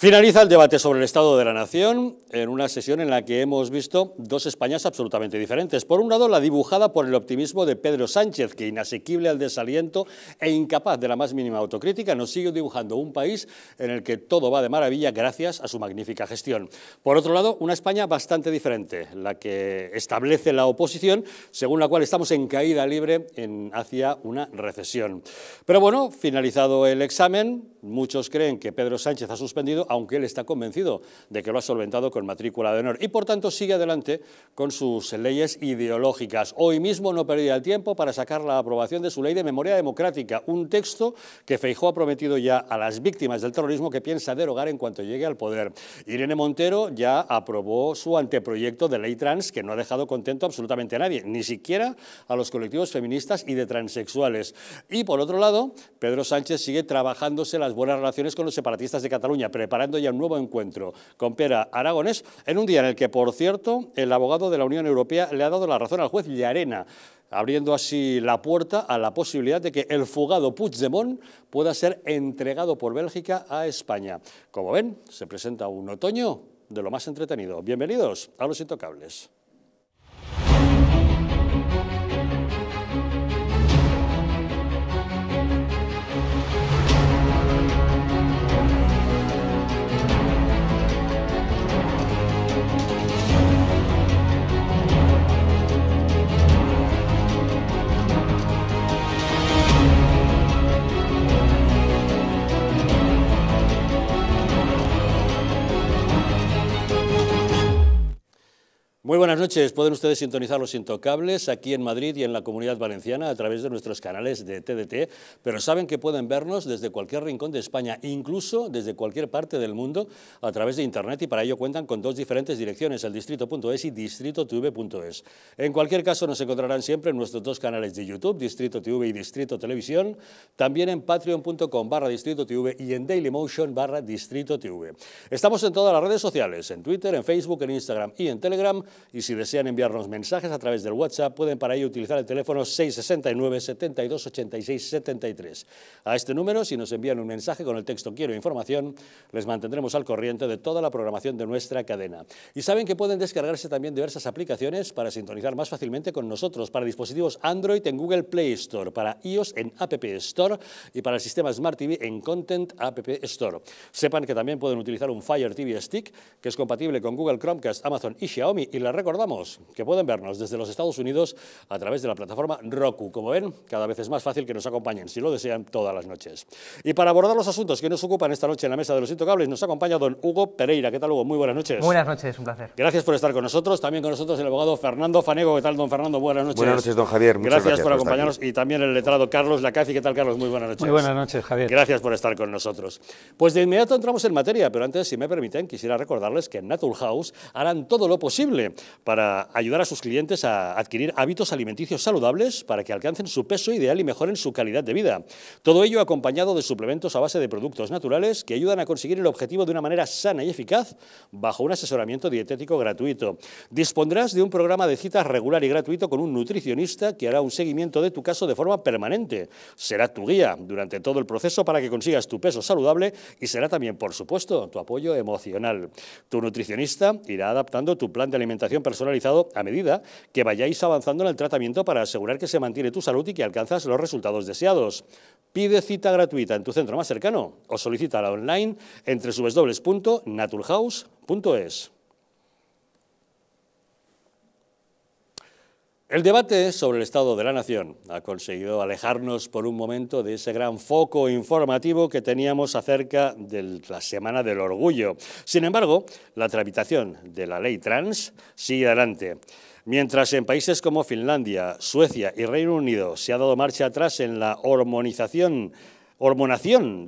Finaliza el debate sobre el Estado de la Nación en una sesión en la que hemos visto dos Españas absolutamente diferentes. Por un lado, la dibujada por el optimismo de Pedro Sánchez, que inasequible al desaliento e incapaz de la más mínima autocrítica, nos sigue dibujando un país en el que todo va de maravilla gracias a su magnífica gestión. Por otro lado, una España bastante diferente, la que establece la oposición, según la cual estamos en caída libre hacia una recesión. Pero bueno, finalizado el examen, muchos creen que Pedro Sánchez ha suspendido, aunque él está convencido de que lo ha solventado con matrícula de honor y por tanto sigue adelante con sus leyes ideológicas. Hoy mismo no perdía el tiempo para sacar la aprobación de su ley de memoria democrática, un texto que Feijóo ha prometido ya a las víctimas del terrorismo que piensa derogar en cuanto llegue al poder. Irene Montero ya aprobó su anteproyecto de ley trans que no ha dejado contento absolutamente a nadie, ni siquiera a los colectivos feministas y de transexuales. Y por otro lado, Pedro Sánchez sigue trabajándose las buenas relaciones con los separatistas de Cataluña, preparando ya un nuevo encuentro con Pere Aragonés, en un día en el que, por cierto, el abogado de la Unión Europea le ha dado la razón al juez Llarena, abriendo así la puerta a la posibilidad de que el fugado Puigdemont pueda ser entregado por Bélgica a España. Como ven, se presenta un otoño de lo más entretenido. Bienvenidos a Los Intocables. Muy buenas noches, pueden ustedes sintonizar Los Intocables aquí en Madrid y en la Comunidad Valenciana a través de nuestros canales de TDT, pero saben que pueden vernos desde cualquier rincón de España, incluso desde cualquier parte del mundo a través de internet, y para ello cuentan con dos diferentes direcciones, el distrito.es y distritotv.es. En cualquier caso nos encontrarán siempre en nuestros dos canales de YouTube, Distrito TV y Distrito Televisión, también en patreon.com/distritotv y en dailymotion/distritotv. Estamos en todas las redes sociales, en Twitter, en Facebook, en Instagram y en Telegram. Y si desean enviarnos mensajes a través del WhatsApp, pueden para ello utilizar el teléfono 669 72 86 73. A este número, si nos envían un mensaje con el texto "Quiero información", les mantendremos al corriente de toda la programación de nuestra cadena. Y saben que pueden descargarse también diversas aplicaciones para sintonizar más fácilmente con nosotros, para dispositivos Android en Google Play Store, para iOS en App Store y para el sistema Smart TV en Content App Store. Sepan que también pueden utilizar un Fire TV Stick, que es compatible con Google Chromecast, Amazon y Xiaomi, y les recordamos que pueden vernos desde los Estados Unidos a través de la plataforma Roku. Como ven, cada vez es más fácil que nos acompañen, si lo desean, todas las noches. Y para abordar los asuntos que nos ocupan esta noche en la mesa de Los Intocables, nos acompaña don Hugo Pereira. ¿Qué tal, Hugo? Muy buenas noches. Buenas noches, un placer. Gracias por estar con nosotros. También con nosotros el abogado Fernando Fanego. ¿Qué tal, don Fernando? Buenas noches. Buenas noches, don Javier. Gracias por acompañarnos. Y también el letrado Carlos Lacazi. ¿Qué tal, Carlos? Muy buenas noches. Muy buenas noches, Javier. Gracias por estar con nosotros. Pues de inmediato entramos en materia, pero antes, si me permiten, quisiera recordarles que en Naturhaus harán todo lo posible para ayudar a sus clientes a adquirir hábitos alimenticios saludables para que alcancen su peso ideal y mejoren su calidad de vida. Todo ello acompañado de suplementos a base de productos naturales que ayudan a conseguir el objetivo de una manera sana y eficaz bajo un asesoramiento dietético gratuito. Dispondrás de un programa de citas regular y gratuito con un nutricionista que hará un seguimiento de tu caso de forma permanente. Será tu guía durante todo el proceso para que consigas tu peso saludable y será también, por supuesto, tu apoyo emocional. Tu nutricionista irá adaptando tu plan de alimentación personalizado a medida que vayáis avanzando en el tratamiento para asegurar que se mantiene tu salud y que alcanzas los resultados deseados. Pide cita gratuita en tu centro más cercano o solicítala online entre www.naturhaus.es. El debate sobre el Estado de la Nación ha conseguido alejarnos por un momento de ese gran foco informativo que teníamos acerca de la Semana del Orgullo. Sin embargo, la tramitación de la ley trans sigue adelante. Mientras en países como Finlandia, Suecia y Reino Unido se ha dado marcha atrás en la hormonación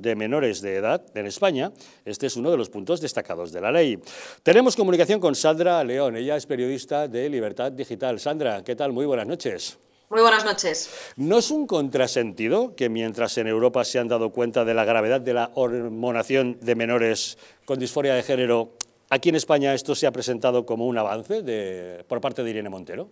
de menores de edad en España, este es uno de los puntos destacados de la ley. Tenemos comunicación con Sandra León, ella es periodista de Libertad Digital. Sandra, ¿qué tal? Muy buenas noches. Muy buenas noches. ¿No es un contrasentido que mientras en Europa se han dado cuenta de la gravedad de la hormonación de menores con disforia de género, aquí en España esto se ha presentado como un avance por parte de Irene Montero?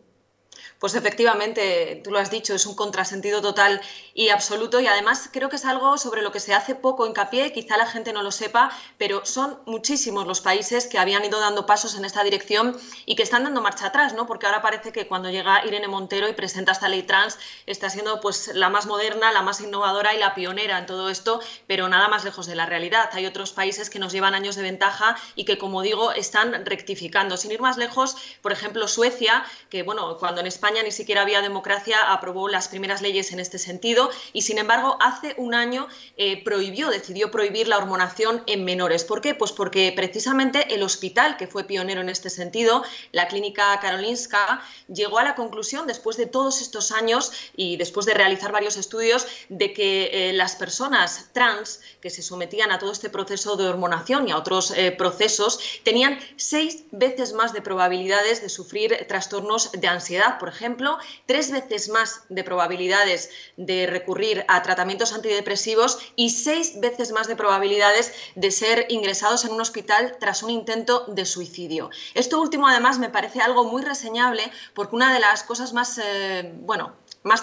Pues efectivamente, tú lo has dicho, es un contrasentido total y absoluto, y además creo que es algo sobre lo que se hace poco hincapié, quizá la gente no lo sepa, pero son muchísimos los países que habían ido dando pasos en esta dirección y que están dando marcha atrás, ¿no? Porque ahora parece que cuando llega Irene Montero y presenta esta ley trans está siendo pues la más moderna, la más innovadora y la pionera en todo esto, pero nada más lejos de la realidad. Hay otros países que nos llevan años de ventaja y que, como digo, están rectificando. Sin ir más lejos, por ejemplo, Suecia, que bueno, cuando en España ni siquiera había democracia, aprobó las primeras leyes en este sentido y, sin embargo, hace un año decidió prohibir la hormonación en menores. ¿Por qué? Pues porque precisamente el hospital, que fue pionero en este sentido, la Clínica Karolinska, llegó a la conclusión, después de todos estos años y después de realizar varios estudios, de que las personas trans que se sometían a todo este proceso de hormonación y a otros procesos tenían 6 veces más de probabilidades de sufrir trastornos de ansiedad, por ejemplo, 3 veces más de probabilidades de recurrir a tratamientos antidepresivos y 6 veces más de probabilidades de ser ingresados en un hospital tras un intento de suicidio. Esto último, además, me parece algo muy reseñable porque una de las cosas más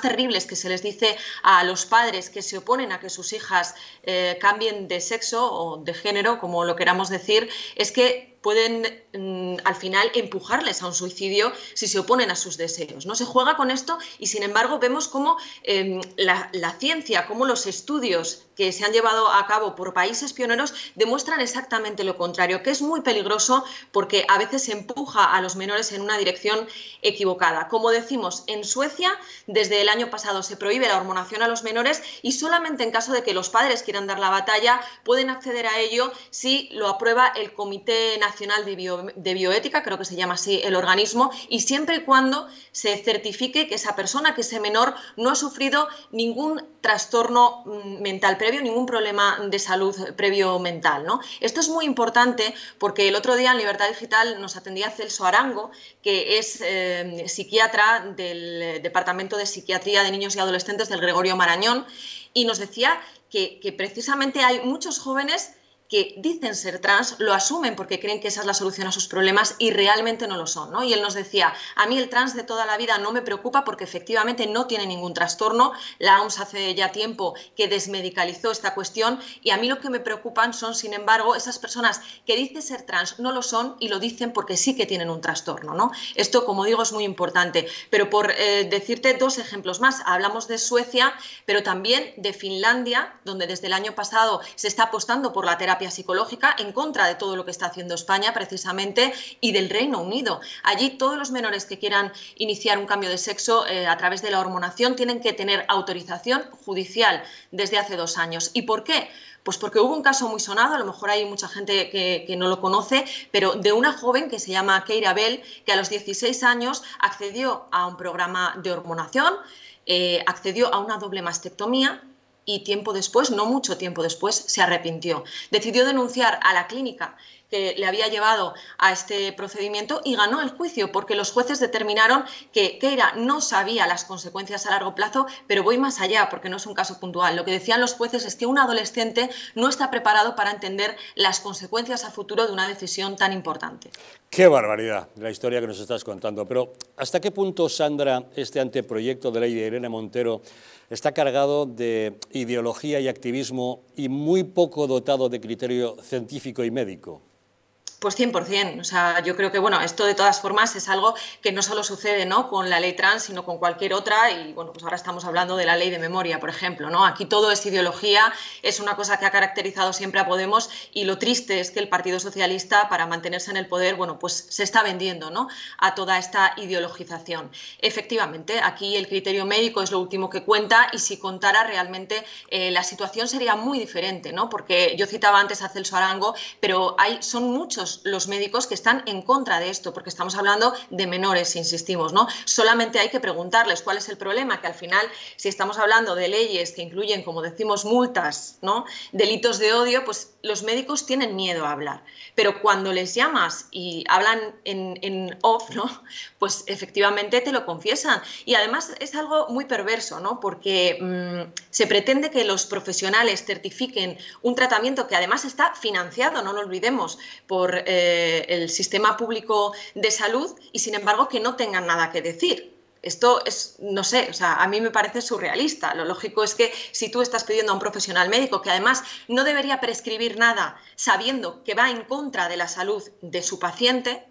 terribles que se les dice a los padres que se oponen a que sus hijas cambien de sexo o de género, como lo queramos decir, es que pueden al final empujarles a un suicidio si se oponen a sus deseos. No se juega con esto y, sin embargo, vemos cómo la ciencia, cómo los estudios que se han llevado a cabo por países pioneros demuestran exactamente lo contrario, que es muy peligroso porque a veces se empuja a los menores en una dirección equivocada. Como decimos, en Suecia desde el año pasado se prohíbe la hormonación a los menores y solamente en caso de que los padres quieran dar la batalla pueden acceder a ello si lo aprueba el Comité Nacional de Bioética, creo que se llama así el organismo, y siempre y cuando se certifique que esa persona, que ese menor, no ha sufrido ningún trastorno mental previo, ningún problema de salud previo mental, ¿no? Esto es muy importante porque el otro día en Libertad Digital nos atendía Celso Arango, que es psiquiatra del Departamento de Psiquiatría de Niños y Adolescentes del Gregorio Marañón, y nos decía que precisamente hay muchos jóvenes que dicen ser trans, lo asumen porque creen que esa es la solución a sus problemas y realmente no lo son, ¿no? Y él nos decía, a mí el trans de toda la vida no me preocupa porque efectivamente no tiene ningún trastorno, la OMS hace ya tiempo que desmedicalizó esta cuestión y a mí lo que me preocupan son, sin embargo, esas personas que dicen ser trans, no lo son y lo dicen porque sí que tienen un trastorno, ¿no? Esto, como digo, es muy importante. Pero por decirte dos ejemplos más, hablamos de Suecia, pero también de Finlandia, donde desde el año pasado se está apostando por la terapia psicológica en contra de todo lo que está haciendo España precisamente, y del Reino Unido. Allí todos los menores que quieran iniciar un cambio de sexo a través de la hormonación tienen que tener autorización judicial desde hace 2 años. ¿Y por qué? Pues porque hubo un caso muy sonado, a lo mejor hay mucha gente que no lo conoce, pero de una joven que se llama Keira Bell, que a los 16 años accedió a un programa de hormonación, accedió a una doble mastectomía, y tiempo después, no mucho tiempo después, se arrepintió. Decidió denunciar a la clínica que le había llevado a este procedimiento y ganó el juicio porque los jueces determinaron que Keira no sabía las consecuencias a largo plazo, pero voy más allá porque no es un caso puntual. Lo que decían los jueces es que un adolescente no está preparado para entender las consecuencias a futuro de una decisión tan importante. ¡Qué barbaridad la historia que nos estás contando! Pero ¿hasta qué punto, Sandra, este anteproyecto de ley de Irene Montero está cargado de ideología y activismo y muy poco dotado de criterio científico y médico? Pues 100%, o sea, yo creo que bueno, esto de todas formas es algo que no solo sucede, ¿no?, con la ley trans, sino con cualquier otra y bueno, pues ahora estamos hablando de la ley de memoria, por ejemplo, ¿no? Aquí todo es ideología, es una cosa que ha caracterizado siempre a Podemos y lo triste es que el Partido Socialista, para mantenerse en el poder, bueno, pues se está vendiendo, ¿no?, a toda esta ideologización. Efectivamente, aquí el criterio médico es lo último que cuenta y si contara realmente la situación sería muy diferente, ¿no?, porque yo citaba antes a Celso Arango, pero son muchos los médicos que están en contra de esto, porque estamos hablando de menores, insistimos, ¿no? Solamente hay que preguntarles cuál es el problema, que al final, si estamos hablando de leyes que incluyen, como decimos, multas, ¿no?, delitos de odio, pues los médicos tienen miedo a hablar. Pero cuando les llamas y hablan en off, ¿no?, pues efectivamente te lo confiesan. Y además es algo muy perverso, ¿no?, porque se pretende que los profesionales certifiquen un tratamiento que además está financiado, no lo olvidemos, por el sistema público de salud y, sin embargo, que no tengan nada que decir. Esto es, no sé, o sea, a mí me parece surrealista. Lo lógico es que si tú estás pidiendo a un profesional médico que además no debería prescribir nada sabiendo que va en contra de la salud de su paciente,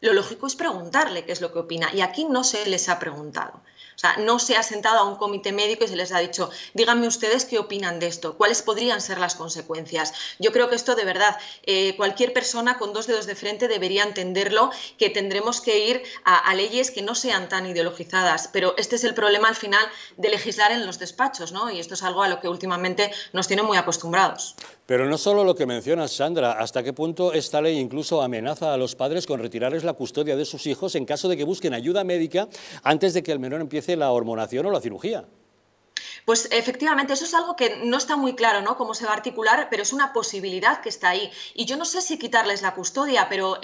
lo lógico es preguntarle qué es lo que opina. Y aquí no se les ha preguntado. O sea, no se ha sentado a un comité médico y se les ha dicho, díganme ustedes qué opinan de esto, cuáles podrían ser las consecuencias. Yo creo que esto de verdad, cualquier persona con dos dedos de frente debería entenderlo, que tendremos que ir a leyes que no sean tan ideologizadas. Pero este es el problema al final de legislar en los despachos, ¿no? Y esto es algo a lo que últimamente nos tienen muy acostumbrados. Pero no solo lo que mencionas, Sandra, ¿hasta qué punto esta ley incluso amenaza a los padres con retirarles la custodia de sus hijos en caso de que busquen ayuda médica antes de que el menor empiece la hormonación o la cirugía? Pues efectivamente, eso es algo que no está muy claro, ¿no?, cómo se va a articular, pero es una posibilidad que está ahí. Y yo no sé si quitarles la custodia, pero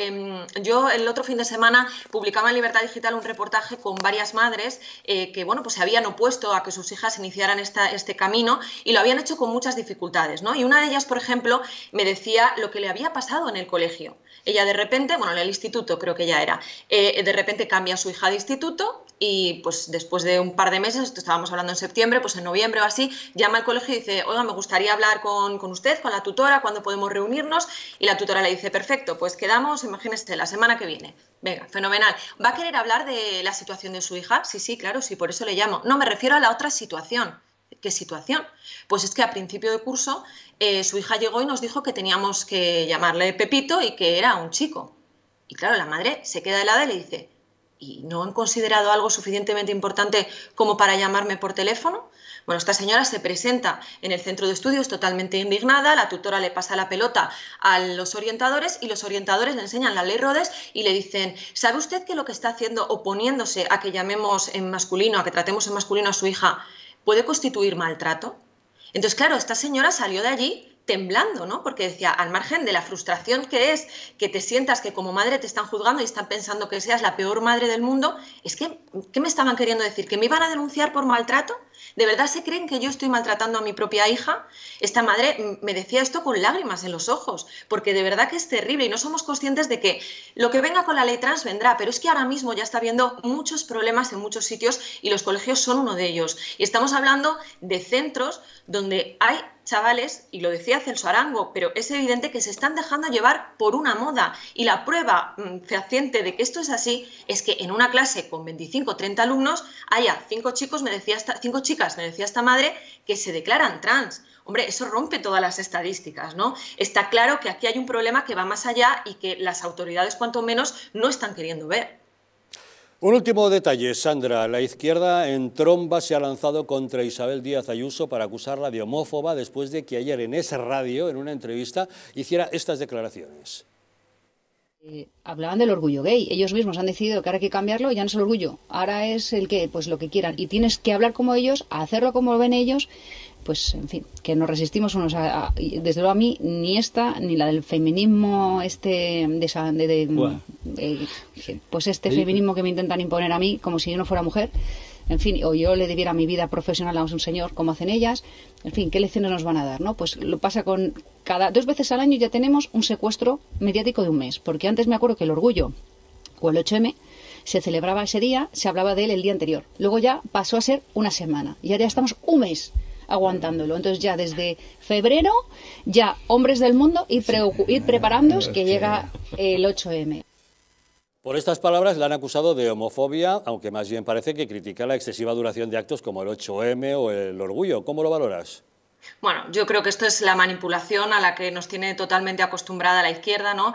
yo el otro fin de semana publicaba en Libertad Digital un reportaje con varias madres que, bueno, pues se habían opuesto a que sus hijas iniciaran este camino y lo habían hecho con muchas dificultades, ¿no? Y una de ellas, por ejemplo, me decía lo que le había pasado en el colegio. Ella de repente, bueno, en el instituto creo que ya era, de repente cambia a su hija de instituto y pues después de un par de meses, esto estábamos hablando en septiembre, pues en noviembre o así, llama al colegio y dice, oiga, me gustaría hablar con usted, con la tutora, ¿cuándo podemos reunirnos? Y la tutora le dice, perfecto, pues quedamos, imagínese, la semana que viene. Venga, fenomenal. ¿Va a querer hablar de la situación de su hija? Sí, sí, claro, sí, por eso le llamo. No, me refiero a la otra situación. ¿Qué situación? Pues es que a principio de curso su hija llegó y nos dijo que teníamos que llamarle Pepito y que era un chico. Y claro, la madre se queda helada y le dice, ¿y no han considerado algo suficientemente importante como para llamarme por teléfono? Bueno, esta señora se presenta en el centro de estudios totalmente indignada, la tutora le pasa la pelota a los orientadores y los orientadores le enseñan la ley Rhodes y le dicen, ¿sabe usted que lo que está haciendo oponiéndose a que llamemos en masculino, a que tratemos en masculino a su hija, puede constituir maltrato? Entonces, claro, esta señora salió de allí temblando, ¿no? Porque decía, al margen de la frustración que es que te sientas que como madre te están juzgando y están pensando que seas la peor madre del mundo, es que, ¿qué me estaban queriendo decir? ¿Que me iban a denunciar por maltrato? ¿De verdad se creen que yo estoy maltratando a mi propia hija? Esta madre me decía esto con lágrimas en los ojos, porque de verdad que es terrible y no somos conscientes de que lo que venga con la ley trans vendrá, pero es que ahora mismo ya está habiendo muchos problemas en muchos sitios y los colegios son uno de ellos. Y estamos hablando de centros donde hay chavales, y lo decía Celso Arango, pero es evidente que se están dejando llevar por una moda y la prueba fehaciente de que esto es así es que en una clase con 25 o 30 alumnos haya 5 chicas, me decía esta madre, que se declaran trans. Hombre, eso rompe todas las estadísticas, ¿no? Está claro que aquí hay un problema que va más allá y que las autoridades cuanto menos no están queriendo ver. Un último detalle, Sandra. La izquierda en tromba se ha lanzado contra Isabel Díaz Ayuso para acusarla de homófoba después de que ayer en esa radio, en una entrevista, hiciera estas declaraciones. Hablaban del orgullo gay. Ellos mismos han decidido que ahora hay que cambiarlo, ya no es el orgullo. Ahora es el que, pues lo que quieran. Y tienes que hablar como ellos, hacerlo como lo ven ellos. Pues, en fin, que nos resistimos unos a desde luego a mí, ni esta, ni la del feminismo feminismo que me intentan imponer a mí, como si yo no fuera mujer, en fin, o yo le debiera mi vida profesional a un señor, como hacen ellas, en fin, ¿qué lecciones nos van a dar, no? Pues lo pasa con cada dos veces al año ya tenemos un secuestro mediático de un mes, porque antes me acuerdo que el orgullo, o el 8M, se celebraba ese día, se hablaba de él el día anterior, luego ya pasó a ser una semana, y ahora ya estamos un mes aguantándolo. Entonces ya desde febrero, ya hombres del mundo, ir preparándoos que llega el 8M. Por estas palabras la han acusado de homofobia, aunque más bien parece que critica la excesiva duración de actos como el 8M o el orgullo. ¿Cómo lo valoras? Bueno, yo creo que esto es la manipulación a la que nos tiene totalmente acostumbrada la izquierda, ¿no?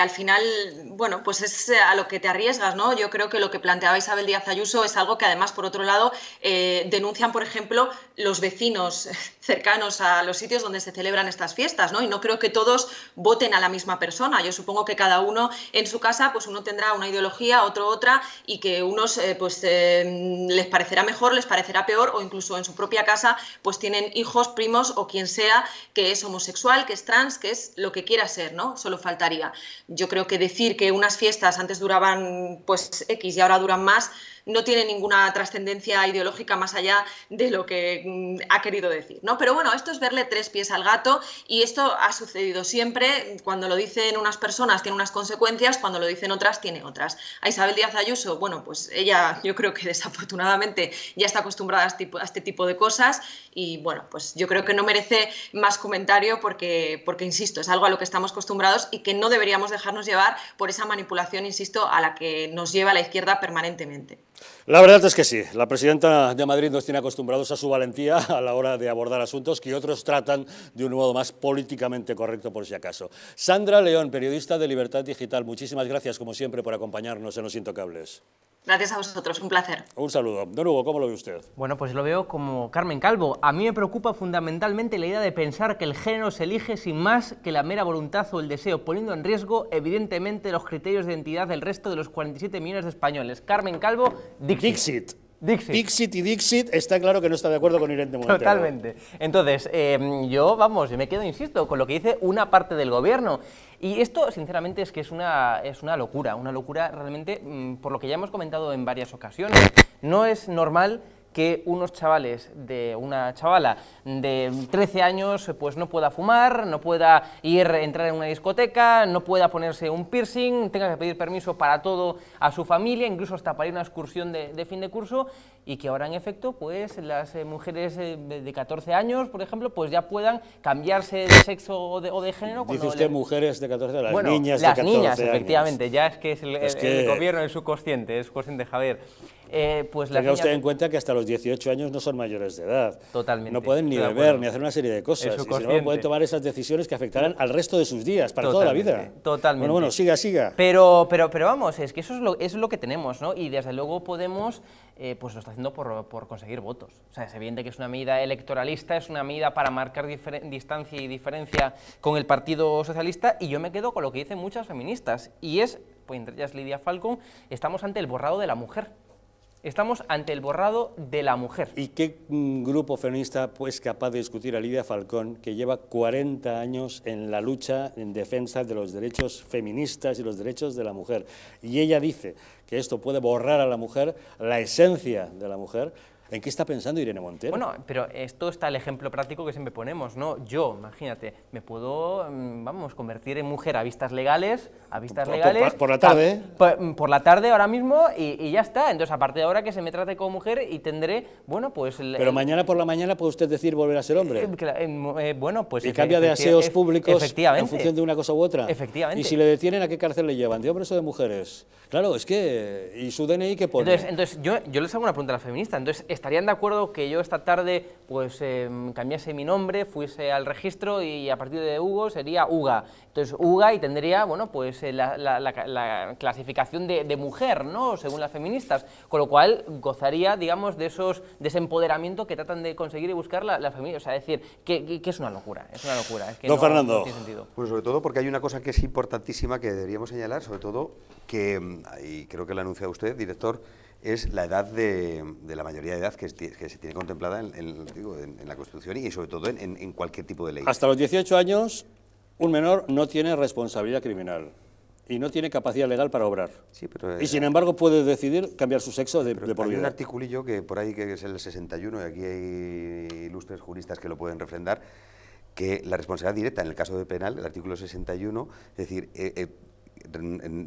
Al final, bueno, pues es a lo que te arriesgas, ¿no? Yo creo que lo que planteaba Isabel Díaz Ayuso es algo que además, por otro lado, denuncian, por ejemplo, los vecinos cercanos a los sitios donde se celebran estas fiestas, ¿no? Y no creo que todos voten a la misma persona. Yo supongo que cada uno en su casa, pues uno tendrá una ideología, otro otra, y que unos les parecerá mejor, les parecerá peor, o incluso en su propia casa, pues tienen hijos, primos o quien sea que es homosexual, que es trans, que es lo que quiera ser, ¿no? Solo faltaría. Yo creo que decir que unas fiestas antes duraban pues X y ahora duran más, no tiene ninguna trascendencia ideológica más allá de lo que ha querido decir, ¿no? Pero bueno, esto es verle tres pies al gato y esto ha sucedido siempre. Cuando lo dicen unas personas tiene unas consecuencias, cuando lo dicen otras tiene otras. A Isabel Díaz Ayuso, bueno, pues ella yo creo que desafortunadamente ya está acostumbrada a este tipo de cosas y bueno, pues yo creo que no merece más comentario porque insisto, es algo a lo que estamos acostumbrados y que no deberíamos dejarnos llevar por esa manipulación, insisto, a la que nos lleva la izquierda permanentemente. La verdad es que sí, la presidenta de Madrid nos tiene acostumbrados a su valentía a la hora de abordar asuntos que otros tratan de un modo más políticamente correcto, por si acaso. Sandra León, periodista de Libertad Digital, muchísimas gracias como siempre por acompañarnos en Los Intocables. Gracias a vosotros, un placer. Un saludo. Don Hugo, ¿cómo lo ve usted? Bueno, pues lo veo como Carmen Calvo. A mí me preocupa fundamentalmente la idea de pensar que el género se elige sin más que la mera voluntad o el deseo, poniendo en riesgo, evidentemente, los criterios de identidad del resto de los 47 millones de españoles. Carmen Calvo, Dixit. Dixit y Dixit, está claro que no está de acuerdo con Irene Montero. Totalmente. Entonces, yo, vamos, me quedo, insisto, con lo que dice una parte del gobierno. Y esto, sinceramente, es que es una locura. Una locura realmente, por lo que ya hemos comentado en varias ocasiones. No es normal que unos chavales, una chavala de 13 años, pues no pueda fumar, no pueda entrar en una discoteca, no pueda ponerse un piercing, tenga que pedir permiso para todo a su familia, incluso hasta para ir a una excursión de fin de curso, y que ahora en efecto, pues las mujeres de 14 años, por ejemplo, pues ya puedan cambiarse de sexo o de género. Dice usted mujeres de 14 años, bueno, niñas de 14 años. Las niñas, efectivamente, ya es que es el gobierno, el subconsciente, es consciente, Javier. Pues tenga usted en cuenta que hasta los 18 años no son mayores de edad. Totalmente. No pueden ni beber, ni hacer una serie de cosas. Y si no, pueden tomar esas decisiones que afectarán al resto de sus días, para toda la vida. Totalmente. Bueno, bueno, siga. Pero vamos, es que eso es lo que tenemos, ¿no? Y desde luego Podemos, pues lo está haciendo por conseguir votos. O sea, es evidente que es una medida electoralista, es una medida para marcar distancia y diferencia con el Partido Socialista, y yo me quedo con lo que dicen muchas feministas, y es, pues entre ellas Lidia Falcón, estamos ante el borrado de la mujer. Estamos ante el borrado de la mujer. ¿Y qué grupo feminista es pues capaz de discutir a Lidia Falcón, que lleva 40 años en la lucha en defensa de los derechos feministas y los derechos de la mujer? Y ella dice que esto puede borrar a la mujer, la esencia de la mujer. ¿En qué está pensando Irene Montero? Bueno, pero esto está el ejemplo práctico que siempre ponemos, ¿no? Yo, imagínate, me puedo, vamos, convertir en mujer a vistas legales, por la tarde. Por la tarde ahora mismo y ya está. Entonces, a partir de ahora que se me trate como mujer y tendré, bueno, pues... Pero mañana por la mañana puede usted decir volver a ser hombre. Bueno, pues... Y cambia de aseos públicos en función de una cosa u otra. Efectivamente. Y si le detienen, ¿a qué cárcel le llevan? ¿De hombres o de mujeres? Claro, es que... ¿Y su DNI qué pone? Entonces yo les hago una pregunta a la feminista. Entonces, ¿estarían de acuerdo que yo esta tarde pues cambiase mi nombre, fuese al registro y a partir de Hugo sería Uga? Entonces Uga y tendría, bueno, pues la clasificación de mujer, ¿no? Según las feministas, con lo cual gozaría, digamos, de esos desempoderamientos que tratan de conseguir y buscar la feminidad. O sea, es decir, que es una locura, es una locura. Es que Don Fernando. No tiene sentido. Pues sobre todo porque hay una cosa que es importantísima que deberíamos señalar, sobre todo que, y creo que lo anuncia usted, director, es la edad de la mayoría de edad que se tiene contemplada en la Constitución y sobre todo en cualquier tipo de ley. Hasta los 18 años, un menor no tiene responsabilidad criminal y no tiene capacidad legal para obrar. Sí, pero, y sin embargo puede decidir cambiar su sexo de por vida. Hay un articulillo que por ahí que es el 61, y aquí hay ilustres juristas que lo pueden refrendar, que la responsabilidad directa en el caso de penal, el artículo 61, es decir...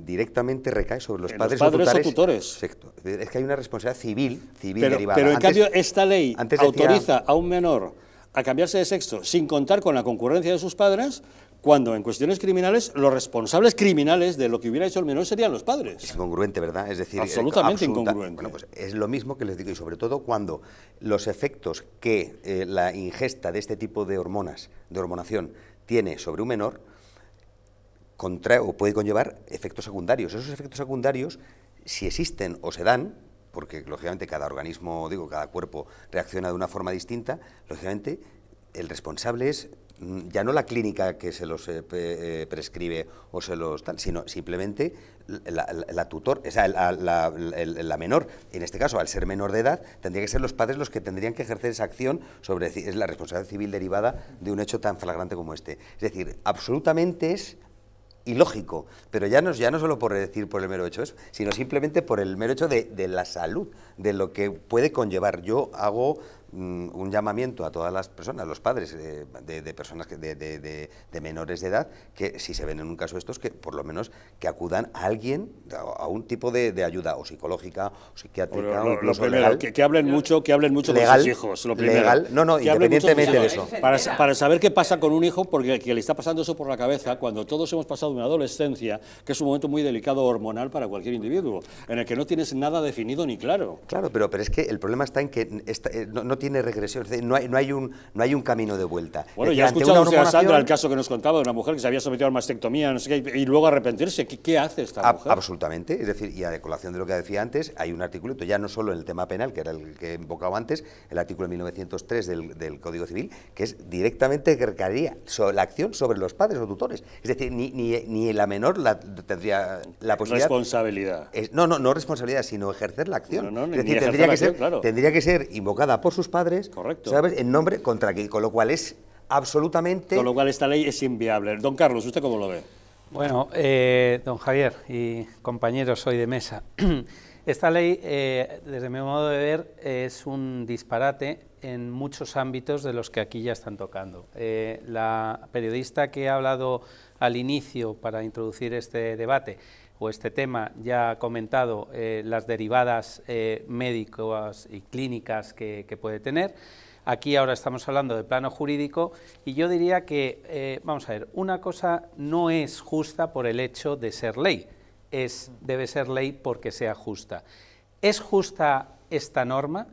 directamente recae sobre los padres o tutores. Exacto. Es que hay una responsabilidad civil derivada. Pero en cambio esta ley autoriza a un menor a cambiarse de sexo sin contar con la concurrencia de sus padres, cuando en cuestiones criminales los responsables criminales de lo que hubiera hecho el menor serían los padres. Es incongruente, ¿verdad? Es decir, absolutamente incongruente. Bueno, pues es lo mismo que les digo, y sobre todo cuando los efectos que la ingesta de este tipo de hormonas, de hormonación, tiene sobre un menor, o puede conllevar efectos secundarios. Esos efectos secundarios, si existen o se dan, porque lógicamente cada organismo, digo, cada cuerpo reacciona de una forma distinta, lógicamente el responsable es ya no la clínica que se los prescribe o se los tal, sino simplemente la menor. En este caso, al ser menor de edad, tendría que ser los padres los que tendrían que ejercer esa acción sobre es la responsabilidad civil derivada de un hecho tan flagrante como este. Es decir, absolutamente es y lógico, pero ya no solo por decir por el mero hecho eso, sino simplemente por el mero hecho de la salud, de lo que puede conllevar. Yo hago un llamamiento a todas las personas, los padres de personas de menores de edad, que si se ven en un caso de estos, que por lo menos que acudan a alguien, a un tipo de ayuda o psicológica, o psiquiátrica, o incluso primero, legal. Que hablen mucho legal, con sus hijos, lo primero. Legal, independientemente de eso. Para saber qué pasa con un hijo, porque que le está pasando eso por la cabeza, cuando todos hemos pasado una adolescencia, que es un momento muy delicado hormonal para cualquier individuo, en el que no tienes nada definido ni claro. Claro, pero es que el problema está en que no tiene regresión, no hay un camino de vuelta. Bueno, ya escuchamos a Sandra el caso que nos contaba de una mujer que se había sometido a una mastectomía, no sé qué, y luego arrepentirse. ¿Qué hace esta mujer? Absolutamente, es decir, y a colación de lo que decía antes, hay un artículo, ya no solo en el tema penal, que era el que he invocado antes, el artículo 1903 del Código Civil, que es directamente que recaería la acción sobre los padres o tutores. Es decir, ni la menor tendría la posibilidad. Responsabilidad. No responsabilidad, sino ejercer la acción. Es decir, tendría que ser invocada por sus padres, correcto, ¿sabes? En nombre contra que, con lo cual es absolutamente... Con lo cual esta ley es inviable. Don Carlos, ¿usted cómo lo ve? Bueno, don Javier y compañeros hoy de mesa, esta ley, desde mi modo de ver, es un disparate en muchos ámbitos de los que aquí ya están tocando. La periodista que ha hablado al inicio para introducir este debate o este tema ya ha comentado las derivadas médicas y clínicas que puede tener. Aquí ahora estamos hablando de plano jurídico y yo diría que, vamos a ver, una cosa no es justa por el hecho de ser ley, debe ser ley porque sea justa. ¿Es justa esta norma?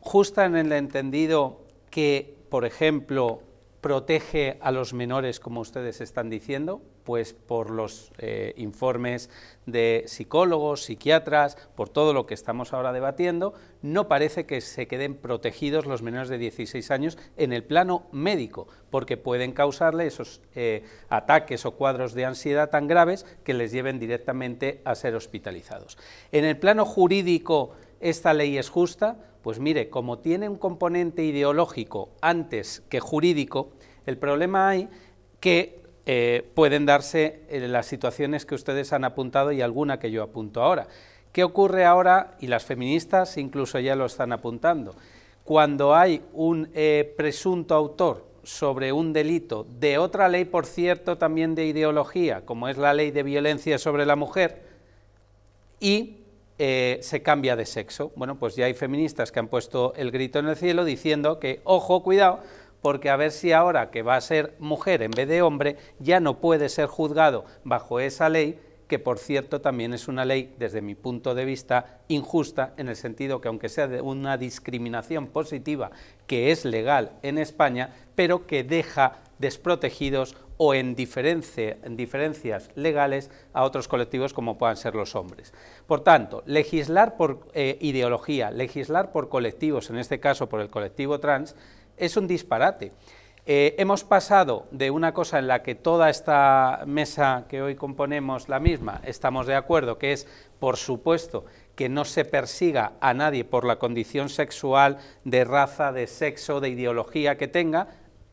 Justa en el entendido que, por ejemplo, protege a los menores, como ustedes están diciendo, pues por los informes de psicólogos, psiquiatras, por todo lo que estamos ahora debatiendo, no parece que se queden protegidos los menores de 16 años en el plano médico, porque pueden causarle esos ataques o cuadros de ansiedad tan graves que les lleven directamente a ser hospitalizados. En el plano jurídico, ¿esta ley es justa? Pues mire, como tiene un componente ideológico antes que jurídico, el problema hay que pueden darse las situaciones que ustedes han apuntado y alguna que yo apunto ahora. ¿Qué ocurre ahora? Y las feministas incluso ya lo están apuntando. Cuando hay un presunto autor sobre un delito de otra ley, por cierto, también de ideología, como es la ley de violencia sobre la mujer, y se cambia de sexo. Bueno, pues ya hay feministas que han puesto el grito en el cielo diciendo que, ojo, cuidado, porque a ver si ahora que va a ser mujer en vez de hombre, ya no puede ser juzgado bajo esa ley, que por cierto también es una ley, desde mi punto de vista, injusta, en el sentido que aunque sea de una discriminación positiva, que es legal en España, pero que deja desprotegidos o en diferencias legales a otros colectivos como puedan ser los hombres. Por tanto, legislar por ideología, legislar por colectivos, en este caso por el colectivo trans, es un disparate. Hemos pasado de una cosa en la que toda esta mesa que hoy componemos la misma estamos de acuerdo, que es, por supuesto, que no se persiga a nadie por la condición sexual, de raza, de sexo, de ideología que tenga.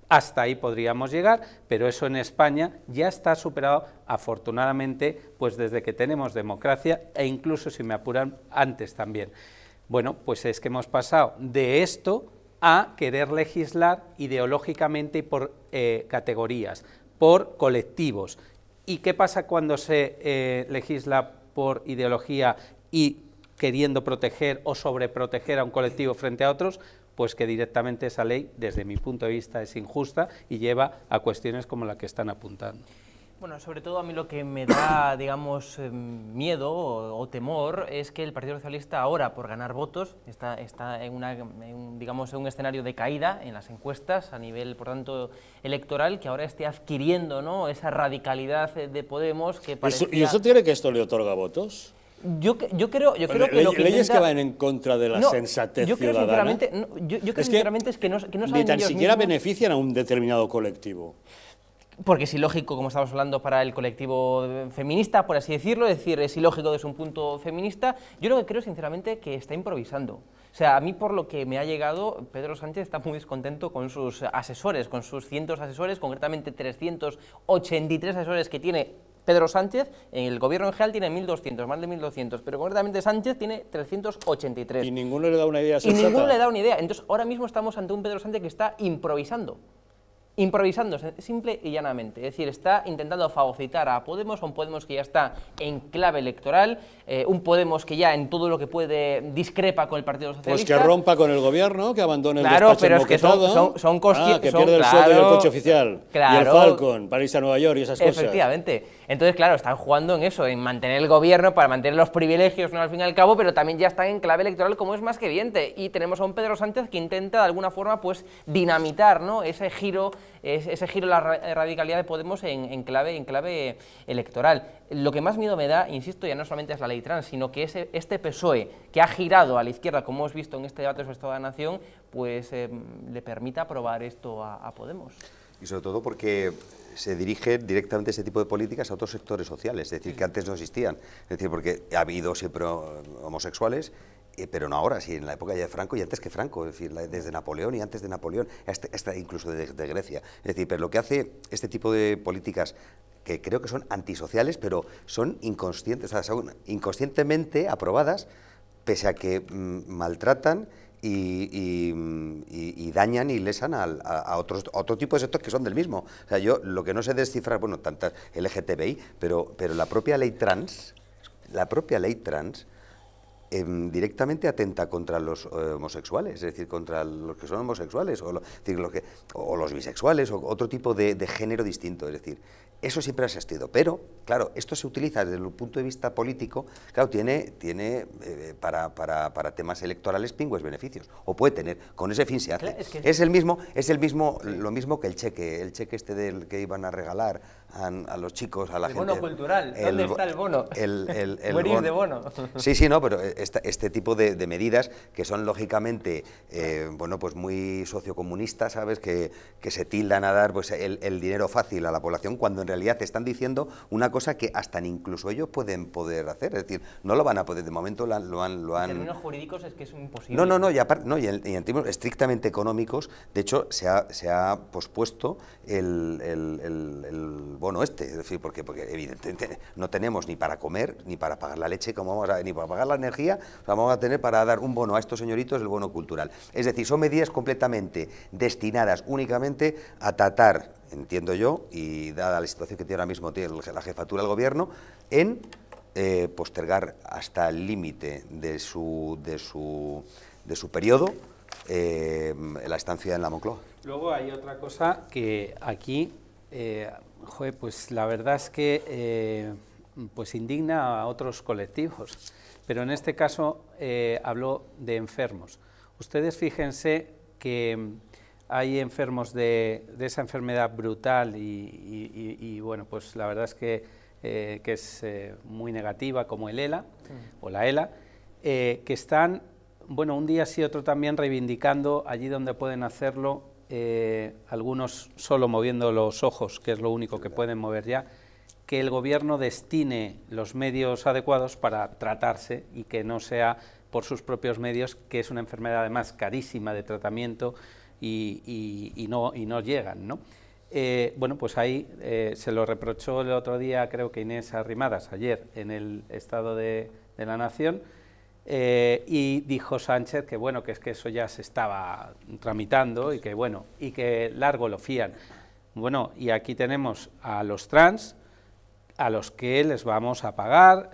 Hasta ahí podríamos llegar, pero eso en España ya está superado, afortunadamente, pues desde que tenemos democracia e incluso, si me apuran, antes también. Bueno, pues es que hemos pasado de esto a querer legislar ideológicamente y por categorías, por colectivos. ¿Y qué pasa cuando se legisla por ideología y queriendo proteger o sobreproteger a un colectivo frente a otros? Pues que directamente esa ley, desde mi punto de vista, es injusta y lleva a cuestiones como la que están apuntando. Bueno, sobre todo a mí lo que me da, digamos, miedo o temor es que el Partido Socialista ahora, por ganar votos, está en un escenario de caída en las encuestas a nivel, por tanto, electoral, que ahora esté adquiriendo, ¿no?, esa radicalidad de Podemos que parecía... ¿Y eso tiene que esto le otorga votos? Yo creo que lo que leyes intenta... que van en contra de la sensatez ciudadana. Yo creo sinceramente que no saben ni tan siquiera mismos benefician a un determinado colectivo. Porque es ilógico, como estamos hablando, para el colectivo feminista, por así decirlo, es decir, es ilógico desde un punto feminista. Yo lo que creo sinceramente que está improvisando. O sea, a mí por lo que me ha llegado, Pedro Sánchez está muy descontento con sus asesores, con sus cientos de asesores, concretamente 383 asesores que tiene Pedro Sánchez, en el gobierno en general, tiene 1.200, más de 1.200, pero concretamente Sánchez tiene 383. Y ninguno le da una idea sensata. Y ninguno le da una idea. Entonces, ahora mismo estamos ante un Pedro Sánchez que está improvisando. Improvisando, simple y llanamente. Es decir, está intentando fagocitar a Podemos, un Podemos que ya está en clave electoral, un Podemos que ya en todo lo que puede discrepa con el Partido Socialista. Pues que rompa con el gobierno, que abandone el despacho moquetado. Claro, pero es que son conscientes. Que pierde el sueldo y el coche oficial, y el Falcon, para irse a Nueva York y esas cosas. Efectivamente. Entonces, claro, están jugando en eso, en mantener el gobierno, para mantener los privilegios, ¿no?, al fin y al cabo, pero también ya están en clave electoral, como es más que evidente. Y tenemos a un Pedro Sánchez que intenta, de alguna forma, pues dinamitar, ¿no?, ese giro la radicalidad de Podemos en clave electoral. Lo que más miedo me da, insisto, ya no solamente es la ley trans, sino que este PSOE, que ha girado a la izquierda, como hemos visto en este debate sobre el Estado de la Nación, pues le permita aprobar esto a Podemos. Y sobre todo porque se dirigen directamente ese tipo de políticas a otros sectores sociales, es decir, que antes no existían. Es decir, porque ha habido siempre homosexuales, pero no ahora, sí, en la época ya de Franco y antes que Franco, es decir, desde Napoleón y antes de Napoleón, hasta incluso desde Grecia. Es decir, pero lo que hace este tipo de políticas, que creo que son antisociales, pero son inconscientes, o sea, son inconscientemente aprobadas, pese a que maltratan y dañan y lesan a otro tipo de sectores que son del mismo. O sea, yo lo que no sé descifrar, bueno, tantas LGTBI, pero la propia ley trans, directamente atenta contra los homosexuales, es decir, contra los que son homosexuales, o los bisexuales, o otro tipo de género distinto, es decir, eso siempre ha existido, pero, claro, esto se utiliza desde el punto de vista político, claro, tiene para temas electorales pingües beneficios, o puede tener, con ese fin se hace. Claro, es lo mismo que el cheque este del que iban a regalar a los chicos, a la gente. El bono cultural, ¿dónde está el bono? Morir de bono. Sí, sí, no, pero este tipo de medidas que son lógicamente, bueno, pues muy sociocomunistas, ¿sabes?, que se tildan a dar pues el dinero fácil a la población, cuando en realidad te están diciendo una cosa que hasta incluso ellos pueden poder hacer, es decir, no lo van a poder, de momento lo han... En términos jurídicos es que es imposible. No, y en términos estrictamente económicos, de hecho, se ha pospuesto el bono este, es decir, porque evidentemente no tenemos ni para comer, ni para pagar la leche, ni para pagar la energía, o sea, vamos a tener para dar un bono a estos señoritos, el bono cultural. Es decir, son medidas completamente destinadas únicamente a tratar, entiendo yo, y dada la situación que tiene ahora mismo la jefatura del gobierno, en postergar hasta el límite de su periodo la estancia en la Moncloa. Luego hay otra cosa que aquí, pues la verdad es que pues indigna a otros colectivos, pero en este caso habló de enfermos. Ustedes fíjense que hay enfermos de esa enfermedad brutal y bueno, pues la verdad es que es muy negativa, como el ELA, sí, o la ELA, que están, bueno, un día sí, otro también, reivindicando allí donde pueden hacerlo, algunos solo moviendo los ojos, que es lo único que pueden mover ya, que el gobierno destine los medios adecuados para tratarse y que no sea por sus propios medios, que es una enfermedad además carísima de tratamiento y no llegan, ¿no? Bueno, pues ahí se lo reprochó el otro día, creo que Inés Arrimadas, ayer, en el Estado de la Nación, y dijo Sánchez que bueno, que es que eso ya se estaba tramitando y que bueno, y que largo lo fían. Bueno, y aquí tenemos a los trans, a los que les vamos a pagar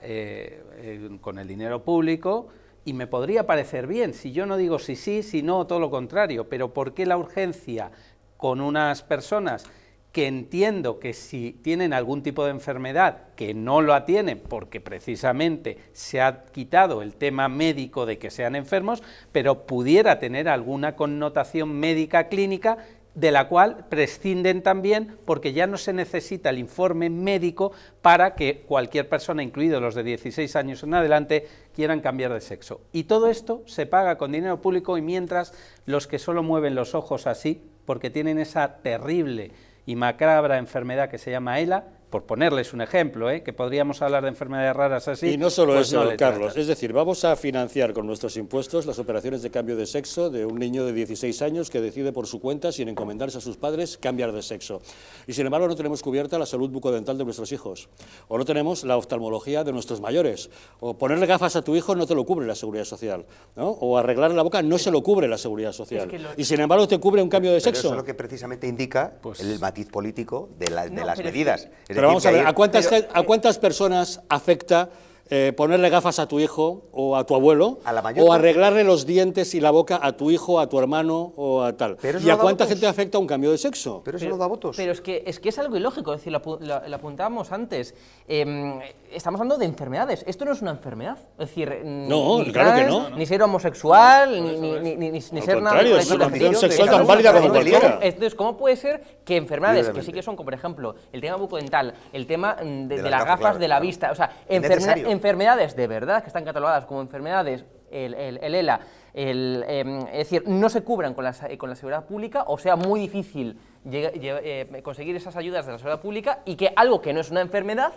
con el dinero público, y me podría parecer bien, si yo no digo si sí, si no, todo lo contrario, pero ¿por qué la urgencia con unas personas que entiendo que si tienen algún tipo de enfermedad, que no lo tienen porque precisamente se ha quitado el tema médico de que sean enfermos, pero pudiera tener alguna connotación médica clínica, de la cual prescinden también porque ya no se necesita el informe médico para que cualquier persona, incluidos los de 16 años en adelante, quieran cambiar de sexo. Y todo esto se paga con dinero público y mientras los que solo mueven los ojos así, porque tienen esa terrible y macabra enfermedad que se llama ELA, por ponerles un ejemplo, que podríamos hablar de enfermedades raras así. Y no solo pues eso, no, Carlos, es decir, vamos a financiar con nuestros impuestos las operaciones de cambio de sexo de un niño de 16 años que decide por su cuenta, sin encomendarse a sus padres, cambiar de sexo. Y sin embargo no tenemos cubierta la salud bucodental de nuestros hijos, o no tenemos la oftalmología de nuestros mayores, o ponerle gafas a tu hijo no te lo cubre la seguridad social, ¿no? O arreglar la boca no se lo cubre la seguridad social. Es que y sin embargo te cubre un cambio de sexo. Pero eso es lo que precisamente indica pues el matiz político de las medidas. Pero vamos a ver, ¿a cuántas personas afecta ponerle gafas a tu hijo o a tu abuelo, o arreglarle los dientes y la boca a tu hijo, a tu hermano o a tal? Pero ¿y a cuánta gente afecta un cambio de sexo? Pero eso no da votos. Pero es que es algo ilógico, es decir, lo apuntábamos antes. Estamos hablando de enfermedades, esto no es una enfermedad. Es decir, no, ni claro trans, que no. Ni ser homosexual, ni ser nada. Al contrario, es una condición sexual tan válida como cualquiera. Entonces, ¿cómo puede ser que enfermedades que sí que son, por ejemplo, el tema bucodental, el tema de las gafas, de la vista, o sea, enfermedades de verdad, que están catalogadas como enfermedades, el ELA, es decir, no se cubran con la seguridad pública, o sea, muy difícil conseguir esas ayudas de la seguridad pública, y que algo que no es una enfermedad,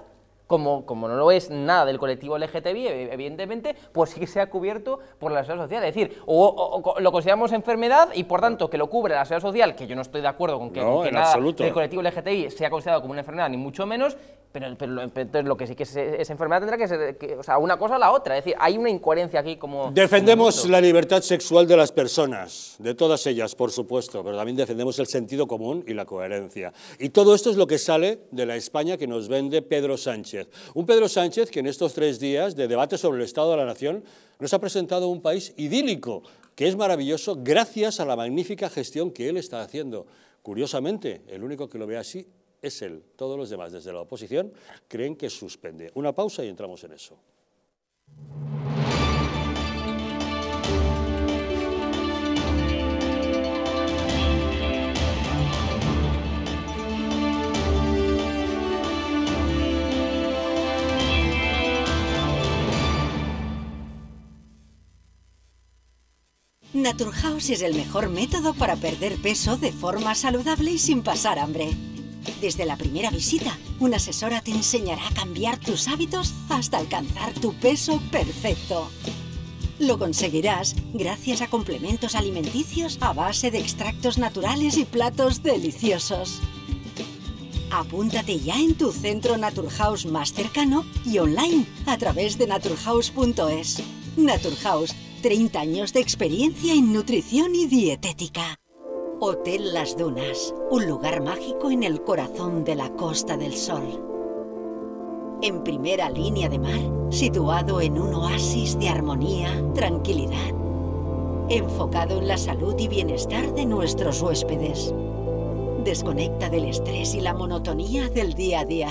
como no lo es nada del colectivo LGTBI, evidentemente, pues sí que sea cubierto por la seguridad social. Es decir, o lo consideramos enfermedad y por tanto que lo cubra la seguridad social, que yo no estoy de acuerdo con que, no, que nada del colectivo LGTBI sea considerado como una enfermedad, ni mucho menos, pero lo que sí que es enfermedad tendrá que ser, o sea, una cosa o la otra. Es decir, hay una incoherencia aquí como... Defendemos como la libertad sexual de las personas, de todas ellas, por supuesto, pero también defendemos el sentido común y la coherencia. Y todo esto es lo que sale de la España que nos vende Pedro Sánchez. Un Pedro Sánchez que en estos 3 días de debate sobre el Estado de la Nación nos ha presentado un país idílico, que es maravilloso gracias a la magnífica gestión que él está haciendo. Curiosamente, el único que lo ve así es él. Todos los demás, desde la oposición, creen que suspende. Una pausa y entramos en eso. Naturhaus es el mejor método para perder peso de forma saludable y sin pasar hambre. Desde la primera visita, una asesora te enseñará a cambiar tus hábitos hasta alcanzar tu peso perfecto. Lo conseguirás gracias a complementos alimenticios a base de extractos naturales y platos deliciosos. Apúntate ya en tu centro Naturhaus más cercano y online a través de naturhaus.es. Naturhaus, 30 años de experiencia en nutrición y dietética. Hotel Las Dunas, un lugar mágico en el corazón de la Costa del Sol. En primera línea de mar, situado en un oasis de armonía, tranquilidad. Enfocado en la salud y bienestar de nuestros huéspedes. Desconecta del estrés y la monotonía del día a día.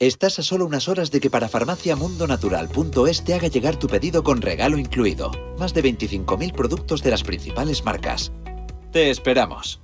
Estás a solo unas horas de que para farmaciamundonatural.es te haga llegar tu pedido con regalo incluido. Más de 25.000 productos de las principales marcas. ¡Te esperamos!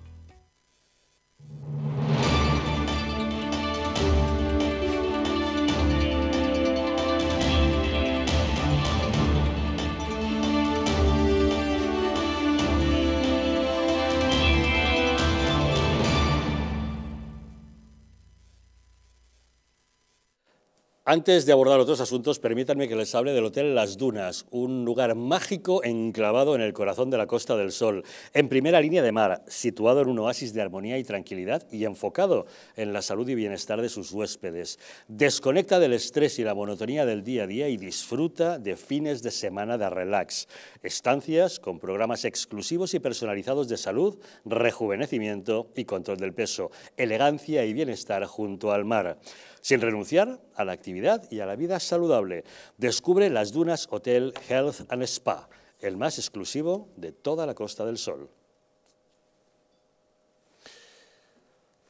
Antes de abordar otros asuntos, permítanme que les hable del Hotel Las Dunas, un lugar mágico enclavado en el corazón de la Costa del Sol, en primera línea de mar, situado en un oasis de armonía y tranquilidad y enfocado en la salud y bienestar de sus huéspedes. Desconecta del estrés y la monotonía del día a día y disfruta de fines de semana de relax. Estancias con programas exclusivos y personalizados de salud, rejuvenecimiento y control del peso, elegancia y bienestar junto al mar, sin renunciar a la actividad y a la vida saludable. Descubre Las Dunas Hotel Health and Spa, el más exclusivo de toda la Costa del Sol.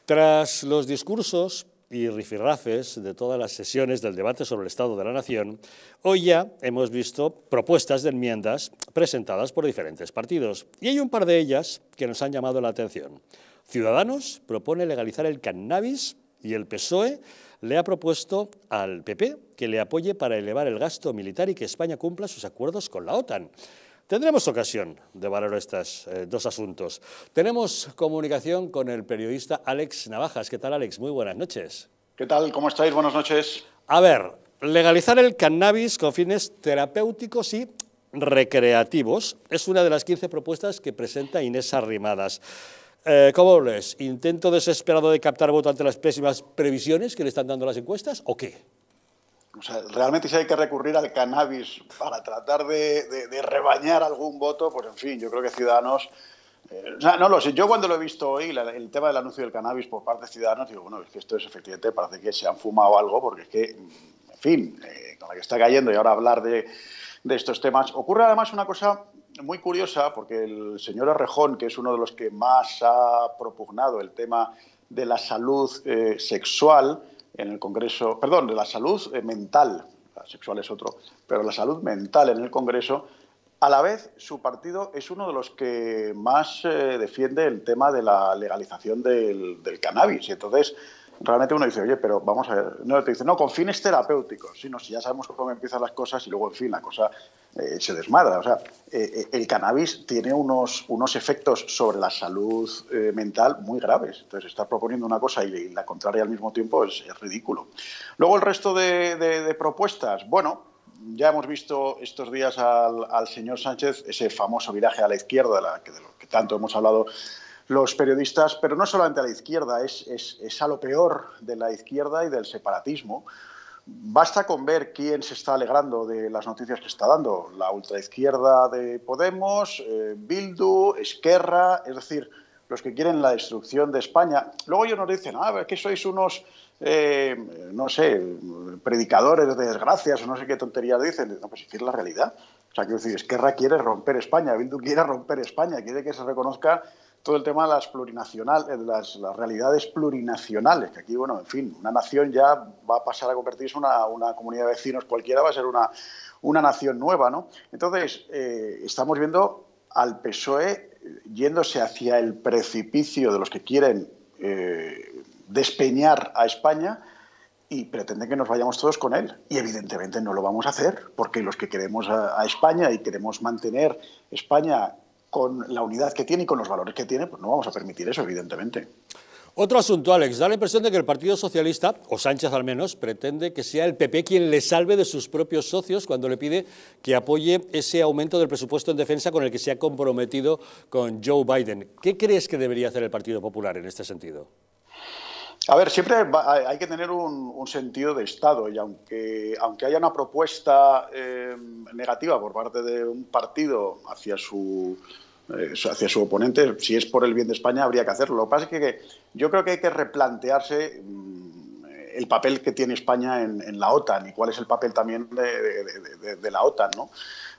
Tras los discursos y rifirrafes de todas las sesiones del debate sobre el Estado de la Nación, hoy ya hemos visto propuestas de enmiendas presentadas por diferentes partidos, y hay un par de ellas que nos han llamado la atención. Ciudadanos propone legalizar el cannabis y el PSOE le ha propuesto al PP que le apoye para elevar el gasto militar y que España cumpla sus acuerdos con la OTAN. Tendremos ocasión de valorar estos dos asuntos. Tenemos comunicación con el periodista Alex Navajas. ¿Qué tal, Alex? Muy buenas noches. ¿Qué tal? ¿Cómo estáis? Buenas noches. A ver, legalizar el cannabis con fines terapéuticos y recreativos es una de las 15 propuestas que presenta Inés Arrimadas. ¿Cómo ves? ¿Intento desesperado de captar voto ante las pésimas previsiones que le están dando las encuestas o qué? O sea, realmente si hay que recurrir al cannabis para tratar de rebañar algún voto, pues en fin, yo creo que Ciudadanos... no lo sé, yo cuando lo he visto hoy, el tema del anuncio del cannabis por parte de Ciudadanos, digo, bueno, es que esto es efectivamente, parece que se han fumado algo, porque es que, en fin, con la que está cayendo y ahora hablar de estos temas. Ocurre además una cosa muy curiosa, porque el señor Errejón, que es uno de los que más ha propugnado el tema de la salud sexual en el Congreso, perdón, de la salud mental, la sexual es otro, pero la salud mental en el Congreso, a la vez su partido es uno de los que más defiende el tema de la legalización del cannabis. Y entonces realmente uno dice, oye, pero vamos a ver, no te dice, no, con fines terapéuticos, sino si ya sabemos cómo empiezan las cosas y luego, en fin, la cosa se desmadra. O sea, el cannabis tiene unos efectos sobre la salud mental muy graves. Entonces, estar proponiendo una cosa y la contraria al mismo tiempo es ridículo. Luego, el resto de propuestas, bueno, ya hemos visto estos días al señor Sánchez, ese famoso viraje a la izquierda de lo que tanto hemos hablado los periodistas, pero no solamente a la izquierda, es a lo peor de la izquierda y del separatismo. Basta con ver quién se está alegrando de las noticias que está dando, la ultraizquierda de Podemos, Bildu, Esquerra, es decir, los que quieren la destrucción de España. Luego ellos nos dicen, ah, que sois unos, no sé, predicadores de desgracias o no sé qué tonterías dicen. No, pues es que es la realidad. O sea, quiero decir, Esquerra quiere romper España, Bildu quiere romper España, quiere que se reconozca todo el tema de las realidades plurinacionales, que aquí, bueno, en fin, una nación ya va a pasar a convertirse en una comunidad de vecinos cualquiera, va a ser una nación nueva, ¿no? Entonces, estamos viendo al PSOE yéndose hacia el precipicio de los que quieren despeñar a España y pretenden que nos vayamos todos con él. Y evidentemente no lo vamos a hacer, porque los que queremos a España y queremos mantener España con la unidad que tiene y con los valores que tiene, pues no vamos a permitir eso, evidentemente. Otro asunto, Alex, da la impresión de que el Partido Socialista, o Sánchez al menos, pretende que sea el PP quien le salve de sus propios socios cuando le pide que apoye ese aumento del presupuesto en defensa con el que se ha comprometido con Joe Biden. ¿Qué crees que debería hacer el Partido Popular en este sentido? A ver, siempre hay que tener un sentido de Estado, y aunque haya una propuesta negativa por parte de un partido hacia su oponente, si es por el bien de España habría que hacerlo. Lo que pasa es que yo creo que hay que replantearse el papel que tiene España en la OTAN y cuál es el papel también de la OTAN, ¿no?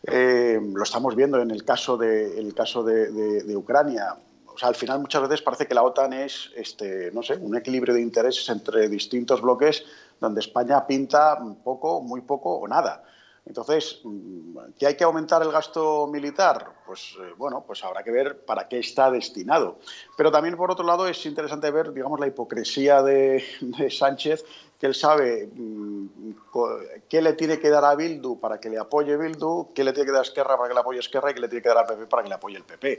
Lo estamos viendo en el caso de Ucrania. O sea, al final muchas veces parece que la OTAN es, no sé, un equilibrio de intereses entre distintos bloques donde España pinta poco, muy poco o nada. Entonces, ¿que hay que aumentar el gasto militar? Pues bueno, pues habrá que ver para qué está destinado. Pero también, por otro lado, es interesante ver, digamos, la hipocresía de Sánchez, que él sabe qué le tiene que dar a Bildu para que le apoye Bildu, qué le tiene que dar a Esquerra para que le apoye Esquerra y qué le tiene que dar al PP para que le apoye el PP.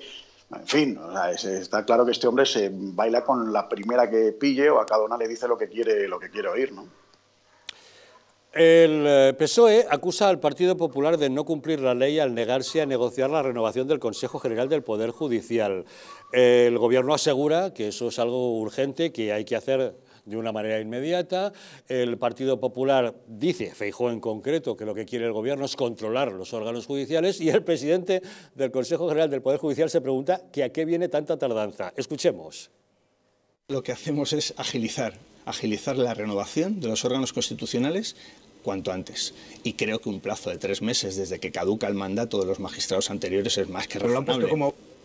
En fin, o sea, está claro que este hombre se baila con la primera que pille o a cada una le dice lo que quiere oír, ¿no? El PSOE acusa al Partido Popular de no cumplir la ley al negarse a negociar la renovación del Consejo General del Poder Judicial. El Gobierno asegura que eso es algo urgente que hay que hacer de una manera inmediata. El Partido Popular dice, Feijóo en concreto, que lo que quiere el Gobierno es controlar los órganos judiciales, y el presidente del Consejo General del Poder Judicial se pregunta que a qué viene tanta tardanza. Escuchemos. Lo que hacemos es agilizar la renovación de los órganos constitucionales cuanto antes. Y creo que un plazo de 3 meses desde que caduca el mandato de los magistrados anteriores es más que razonable.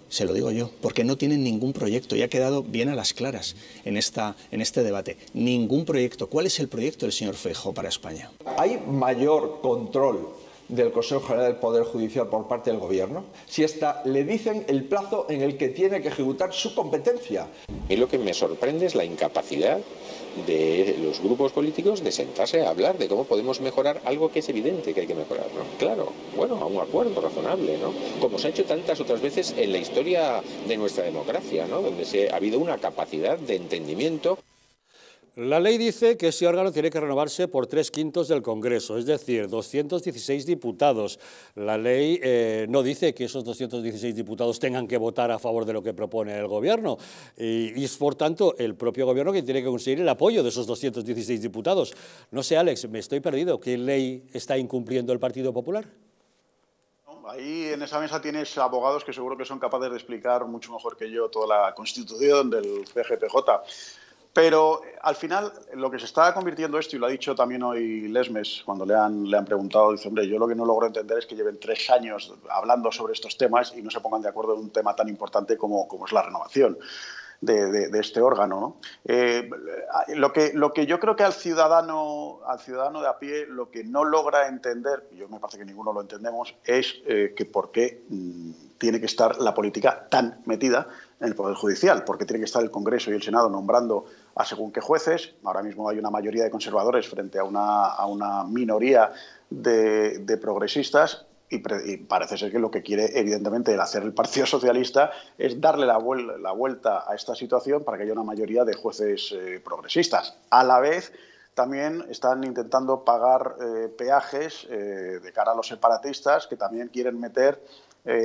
Se lo digo yo, porque no tienen ningún proyecto, y ha quedado bien a las claras en este debate. Ningún proyecto. ¿Cuál es el proyecto del señor Feijóo para España? ¿Hay mayor control del Consejo General del Poder Judicial por parte del Gobierno? Si hasta le dicen el plazo en el que tiene que ejecutar su competencia. Y lo que me sorprende es la incapacidad de los grupos políticos de sentarse a hablar de cómo podemos mejorar algo que es evidente que hay que mejorar, ¿no? Claro, bueno, a un acuerdo razonable, ¿no? Como se ha hecho tantas otras veces en la historia de nuestra democracia, ¿no? Donde ha habido una capacidad de entendimiento. La ley dice que ese órgano tiene que renovarse por 3/5 del Congreso, es decir, 216 diputados. La ley no dice que esos 216 diputados tengan que votar a favor de lo que propone el Gobierno. Y es, por tanto, el propio Gobierno que tiene que conseguir el apoyo de esos 216 diputados. No sé, Alex, me estoy perdido. ¿Qué ley está incumpliendo el Partido Popular? Ahí en esa mesa tienes abogados que seguro que son capaces de explicar mucho mejor que yo toda la Constitución del CGPJ. Pero al final lo que se está convirtiendo esto, y lo ha dicho también hoy Lesmes cuando le han preguntado, dice, hombre, yo lo que no logro entender es que lleven 3 años hablando sobre estos temas y no se pongan de acuerdo en un tema tan importante como es la renovación de este órgano, ¿no? Lo que yo creo que al ciudadano de a pie lo que no logra entender, y yo me parece que ninguno lo entendemos, es que por qué tiene que estar la política tan metida en el Poder Judicial, porque tiene que estar el Congreso y el Senado nombrando a según qué jueces. Ahora mismo hay una mayoría de conservadores frente a una minoría de progresistas, y parece ser que lo que quiere, evidentemente, el hacer el Partido Socialista es darle la vuelta a esta situación para que haya una mayoría de jueces progresistas. A la vez, también están intentando pagar peajes de cara a los separatistas, que también quieren meter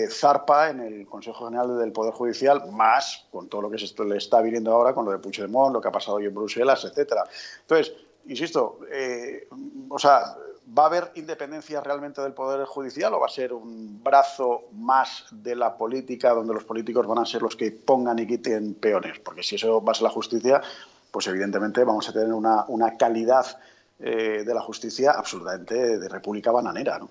zarpa en el Consejo General del Poder Judicial, más con todo lo que le está viniendo ahora con lo de Puigdemont, lo que ha pasado hoy en Bruselas, etcétera. Entonces, insisto, ¿va a haber independencia realmente del Poder Judicial, o va a ser un brazo más de la política donde los políticos van a ser los que pongan y quiten peones? Porque si eso va a ser la justicia, pues evidentemente vamos a tener una calidad de la justicia absolutamente de república bananera, ¿no?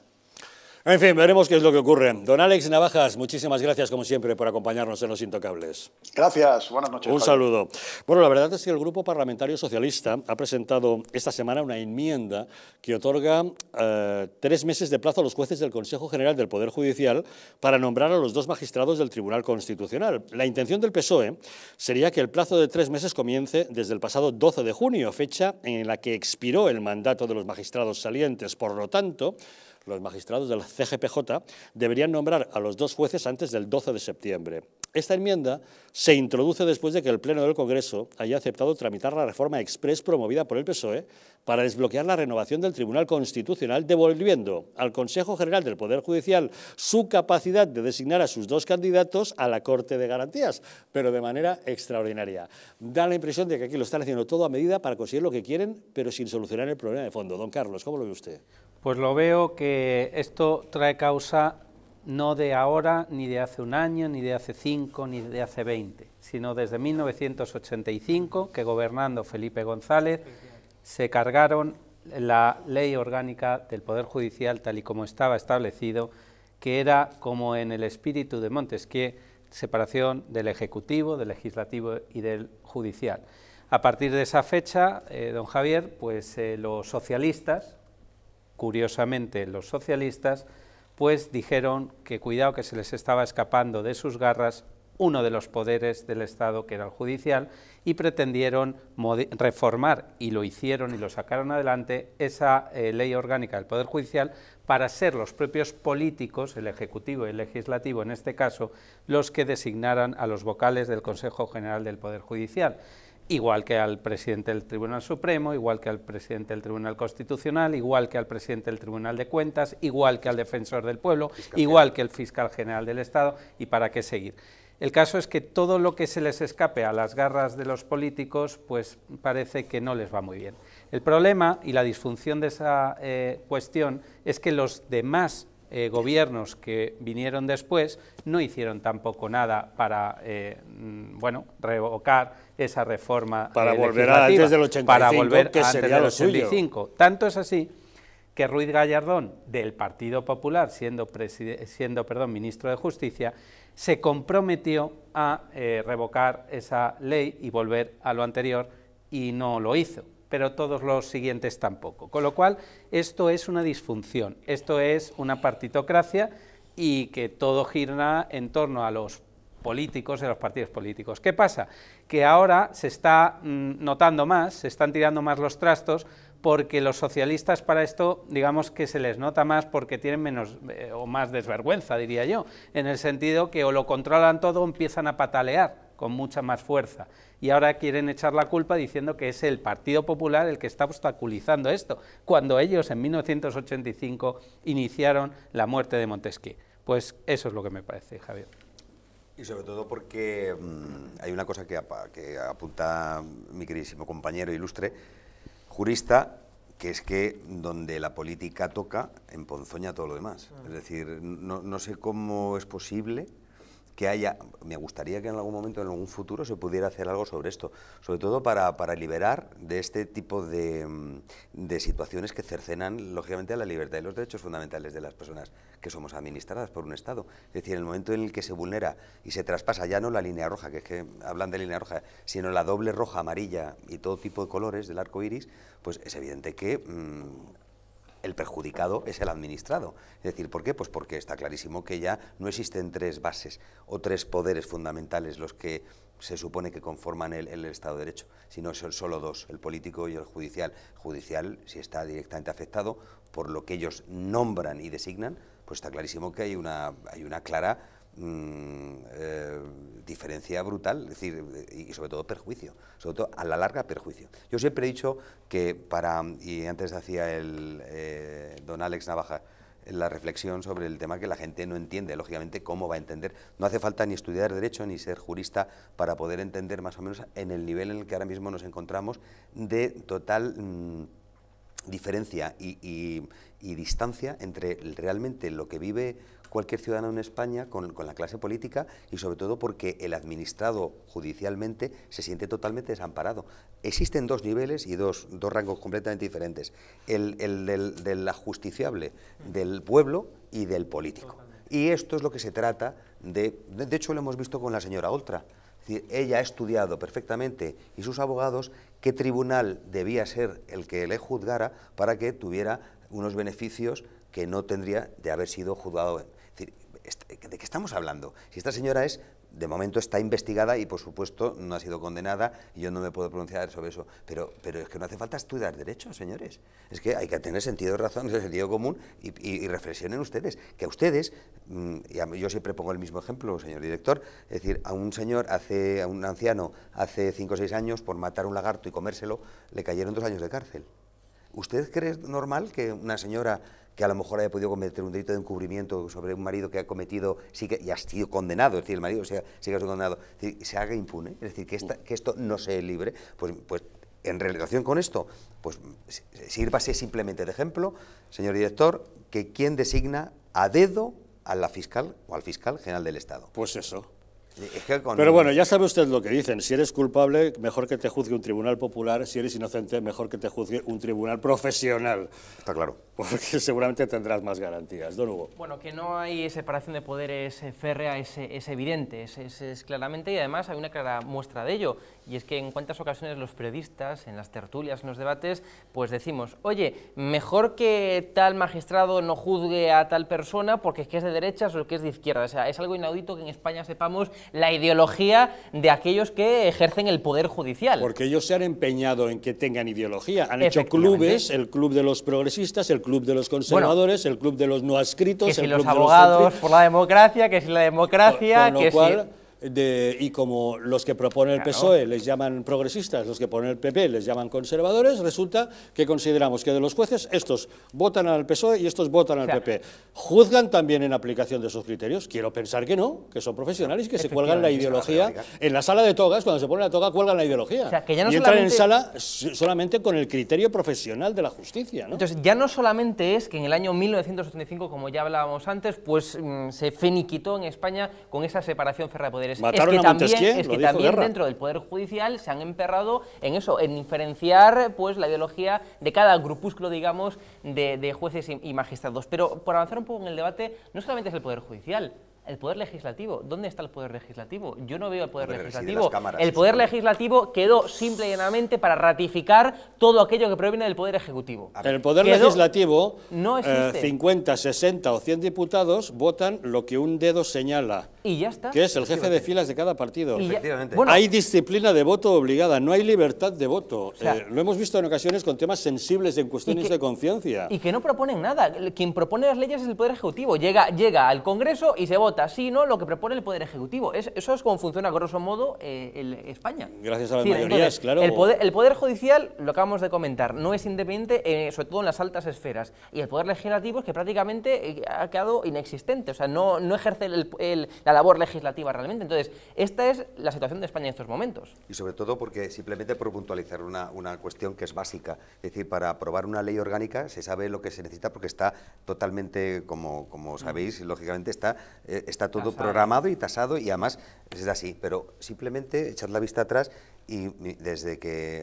En fin, veremos qué es lo que ocurre. Don Alex Navajas, muchísimas gracias, como siempre, por acompañarnos en Los Intocables. Gracias, buenas noches. Un saludo. Bueno, la verdad es que el Grupo Parlamentario Socialista ha presentado esta semana una enmienda que otorga 3 meses de plazo a los jueces del Consejo General del Poder Judicial para nombrar a los 2 magistrados del Tribunal Constitucional. La intención del PSOE sería que el plazo de 3 meses comience desde el pasado 12 de junio, fecha en la que expiró el mandato de los magistrados salientes. Por lo tanto, los magistrados del CGPJ deberían nombrar a los 2 jueces antes del 12 de septiembre. Esta enmienda se introduce después de que el Pleno del Congreso haya aceptado tramitar la reforma exprés promovida por el PSOE para desbloquear la renovación del Tribunal Constitucional, devolviendo al Consejo General del Poder Judicial su capacidad de designar a sus 2 candidatos a la Corte de Garantías, pero de manera extraordinaria. Da la impresión de que aquí lo están haciendo todo a medida para conseguir lo que quieren, pero sin solucionar el problema de fondo. Don Carlos, ¿cómo lo ve usted? Pues lo veo que esto trae causa no de ahora, ni de hace 1 año, ni de hace 5, ni de hace 20, sino desde 1985, que gobernando Felipe González se cargaron la ley orgánica del Poder Judicial tal y como estaba establecido, que era, como en el espíritu de Montesquieu, separación del Ejecutivo, del Legislativo y del Judicial. A partir de esa fecha, don Javier, pues los socialistas, curiosamente los socialistas, pues dijeron que cuidado que se les estaba escapando de sus garras uno de los poderes del Estado, que era el judicial, y pretendieron reformar, y lo hicieron y lo sacaron adelante, esa ley orgánica del Poder Judicial, para ser los propios políticos, el Ejecutivo y el Legislativo en este caso, los que designaran a los vocales del Consejo General del Poder Judicial. igual que al presidente del Tribunal Supremo, igual que al presidente del Tribunal Constitucional, igual que al presidente del Tribunal de Cuentas, igual que al defensor del pueblo, igual que el fiscal general del Estado, y para qué seguir. El caso es que todo lo que se les escape a las garras de los políticos, pues parece que no les va muy bien. El problema y la disfunción de esa cuestión es que los demás gobiernos que vinieron después no hicieron tampoco nada para, bueno, revocar esa reforma legislativa, para volver antes del 85, que sería lo suyo. Tanto es así que Ruiz Gallardón, del Partido Popular, siendo ministro de Justicia, se comprometió a revocar esa ley y volver a lo anterior, y no lo hizo, pero todos los siguientes tampoco. Con lo cual, esto es una disfunción, esto es una partitocracia, y que todo gira en torno a los políticos, de los partidos políticos. ¿Qué pasa? Que ahora se está notando más, se están tirando más los trastos, porque los socialistas para esto, digamos que se les nota más porque tienen menos o más desvergüenza, diría yo, en el sentido que o lo controlan todo o empiezan a patalear con mucha más fuerza, y ahora quieren echar la culpa diciendo que es el Partido Popular el que está obstaculizando esto, cuando ellos en 1985 iniciaron la muerte de Montesquieu. Pues eso es lo que me parece, Javier. Y sobre todo porque hay una cosa que apunta mi queridísimo compañero ilustre, jurista, que es que donde la política toca, emponzoña todo lo demás. Es decir, no sé cómo es posible que haya... Me gustaría que en algún momento, en algún futuro, se pudiera hacer algo sobre esto, sobre todo para liberar de este tipo de situaciones que cercenan, lógicamente, a la libertad y los derechos fundamentales de las personas que somos administradas por un Estado. Es decir, en el momento en el que se vulnera y se traspasa ya no la línea roja, que es que hablan de línea roja, sino la doble roja, amarilla y todo tipo de colores del arco iris, pues es evidente que... el perjudicado es el administrado. Es decir, ¿por qué? Pues porque está clarísimo que ya no existen tres bases o tres poderes fundamentales los que se supone que conforman el Estado de Derecho, sino son solo dos, el político y el judicial. El judicial, si está directamente afectado por lo que ellos nombran y designan, pues está clarísimo que hay una clara diferencia brutal, es decir, y sobre todo perjuicio, sobre todo a la larga perjuicio. Yo siempre he dicho que y antes hacía don Alex Navajas la reflexión sobre el tema que la gente no entiende, lógicamente, cómo va a entender. No hace falta ni estudiar derecho ni ser jurista para poder entender más o menos en el nivel en el que ahora mismo nos encontramos de total... diferencia y distancia entre realmente lo que vive cualquier ciudadano en España con la clase política, y sobre todo porque el administrado judicialmente se siente totalmente desamparado. Existen dos niveles y dos rangos completamente diferentes, el del ajusticiable del pueblo y del político. Y esto es lo que se trata de hecho lo hemos visto con la señora Oltra. Ella ha estudiado perfectamente, y sus abogados, qué tribunal debía ser el que le juzgara para que tuviera unos beneficios que no tendría de haber sido juzgado. Es decir, ¿de qué estamos hablando? Si esta señora de momento está investigada y, por supuesto, no ha sido condenada, y yo no me puedo pronunciar sobre eso, pero es que no hace falta estudiar derecho, señores. Es que hay que tener sentido de razón, sentido común, y reflexionen ustedes. Que a ustedes, yo siempre pongo el mismo ejemplo, señor director, es decir, a un anciano hace 5 o 6 años, por matar un lagarto y comérselo, le cayeron 2 años de cárcel. ¿Usted cree normal que una señora que a lo mejor haya podido cometer un delito de encubrimiento sobre un marido que ha cometido, y ha sido condenado, es decir, el marido sigue siendo condenado, es decir, se haga impune, es decir, que esto no se libre? Pues en relación con esto, pues sírvase simplemente de ejemplo, señor director, que quien designa a dedo a la fiscal o al fiscal general del Estado. Pues eso. Pero bueno, ya sabe usted lo que dicen, si eres culpable, mejor que te juzgue un tribunal popular, si eres inocente, mejor que te juzgue un tribunal profesional. Está claro. Porque seguramente tendrás más garantías. Don Hugo. Bueno, que no hay separación de poderes férrea es evidente, es claramente, y además hay una clara muestra de ello, y es que en cuántas ocasiones los periodistas, en las tertulias, en los debates, pues decimos, oye, mejor que tal magistrado no juzgue a tal persona porque es que es de derechas o que es de izquierdas. O sea, es algo inaudito que en España sepamos la ideología de aquellos que ejercen el poder judicial. Porque ellos se han empeñado en que tengan ideología. Han hecho clubes, el club de los progresistas, el club de los conservadores, el club de los no adscritos, el club de los abogados por la democracia, que si la democracia, que si... y como los que propone el PSOE les llaman progresistas, los que ponen el PP les llaman conservadores, resulta que consideramos que de los jueces estos votan al PSOE y estos votan al PP. ¿Juzgan también en aplicación de esos criterios? Quiero pensar que no, que son profesionales y que se cuelgan la ideología. En la sala de togas, cuando se pone la toga, cuelgan la ideología. O sea, que ya no y entran en sala solamente con el criterio profesional de la justicia, ¿no? Entonces, ya no solamente es que en el año 1975, como ya hablábamos antes, pues se finiquitó en España con esa separación ferrea de poderes. Mataron a Montesquieu, es que también dentro del Poder Judicial se han emperrado en eso, en diferenciar pues la ideología de cada grupúsculo, digamos, de jueces y magistrados. Pero por avanzar un poco en el debate, no solamente es el Poder Judicial, el Poder Legislativo. ¿Dónde está el Poder Legislativo? Yo no veo el Poder Legislativo. El Poder Legislativo quedó simple y llanamente para ratificar todo aquello que proviene del Poder Ejecutivo. El Poder Legislativo, no 50, 60 o 100 diputados votan lo que un dedo señala. Y ya está. Que es el jefe de filas de cada partido. Efectivamente. Bueno, hay disciplina de voto obligada, no hay libertad de voto. O sea, lo hemos visto en ocasiones con temas sensibles en cuestiones de confianza. Y que no proponen nada. Quien propone las leyes es el Poder Ejecutivo. Llega al Congreso y se vota. Así no lo que propone el Poder Ejecutivo. Eso es como funciona, grosso modo, España. Gracias a las mayorías, claro. El Poder Judicial, lo acabamos de comentar, no es independiente, sobre todo en las altas esferas. Y el Poder Legislativo es que prácticamente ha quedado inexistente. O sea, no ejerce la labor legislativa realmente. Entonces, esta es la situación de España en estos momentos. Y sobre todo porque, simplemente por puntualizar una cuestión que es básica, es decir, para aprobar una ley orgánica se sabe lo que se necesita porque está totalmente, como sabéis, lógicamente está todo programado y tasado, y además es así, pero simplemente echar la vista atrás y desde que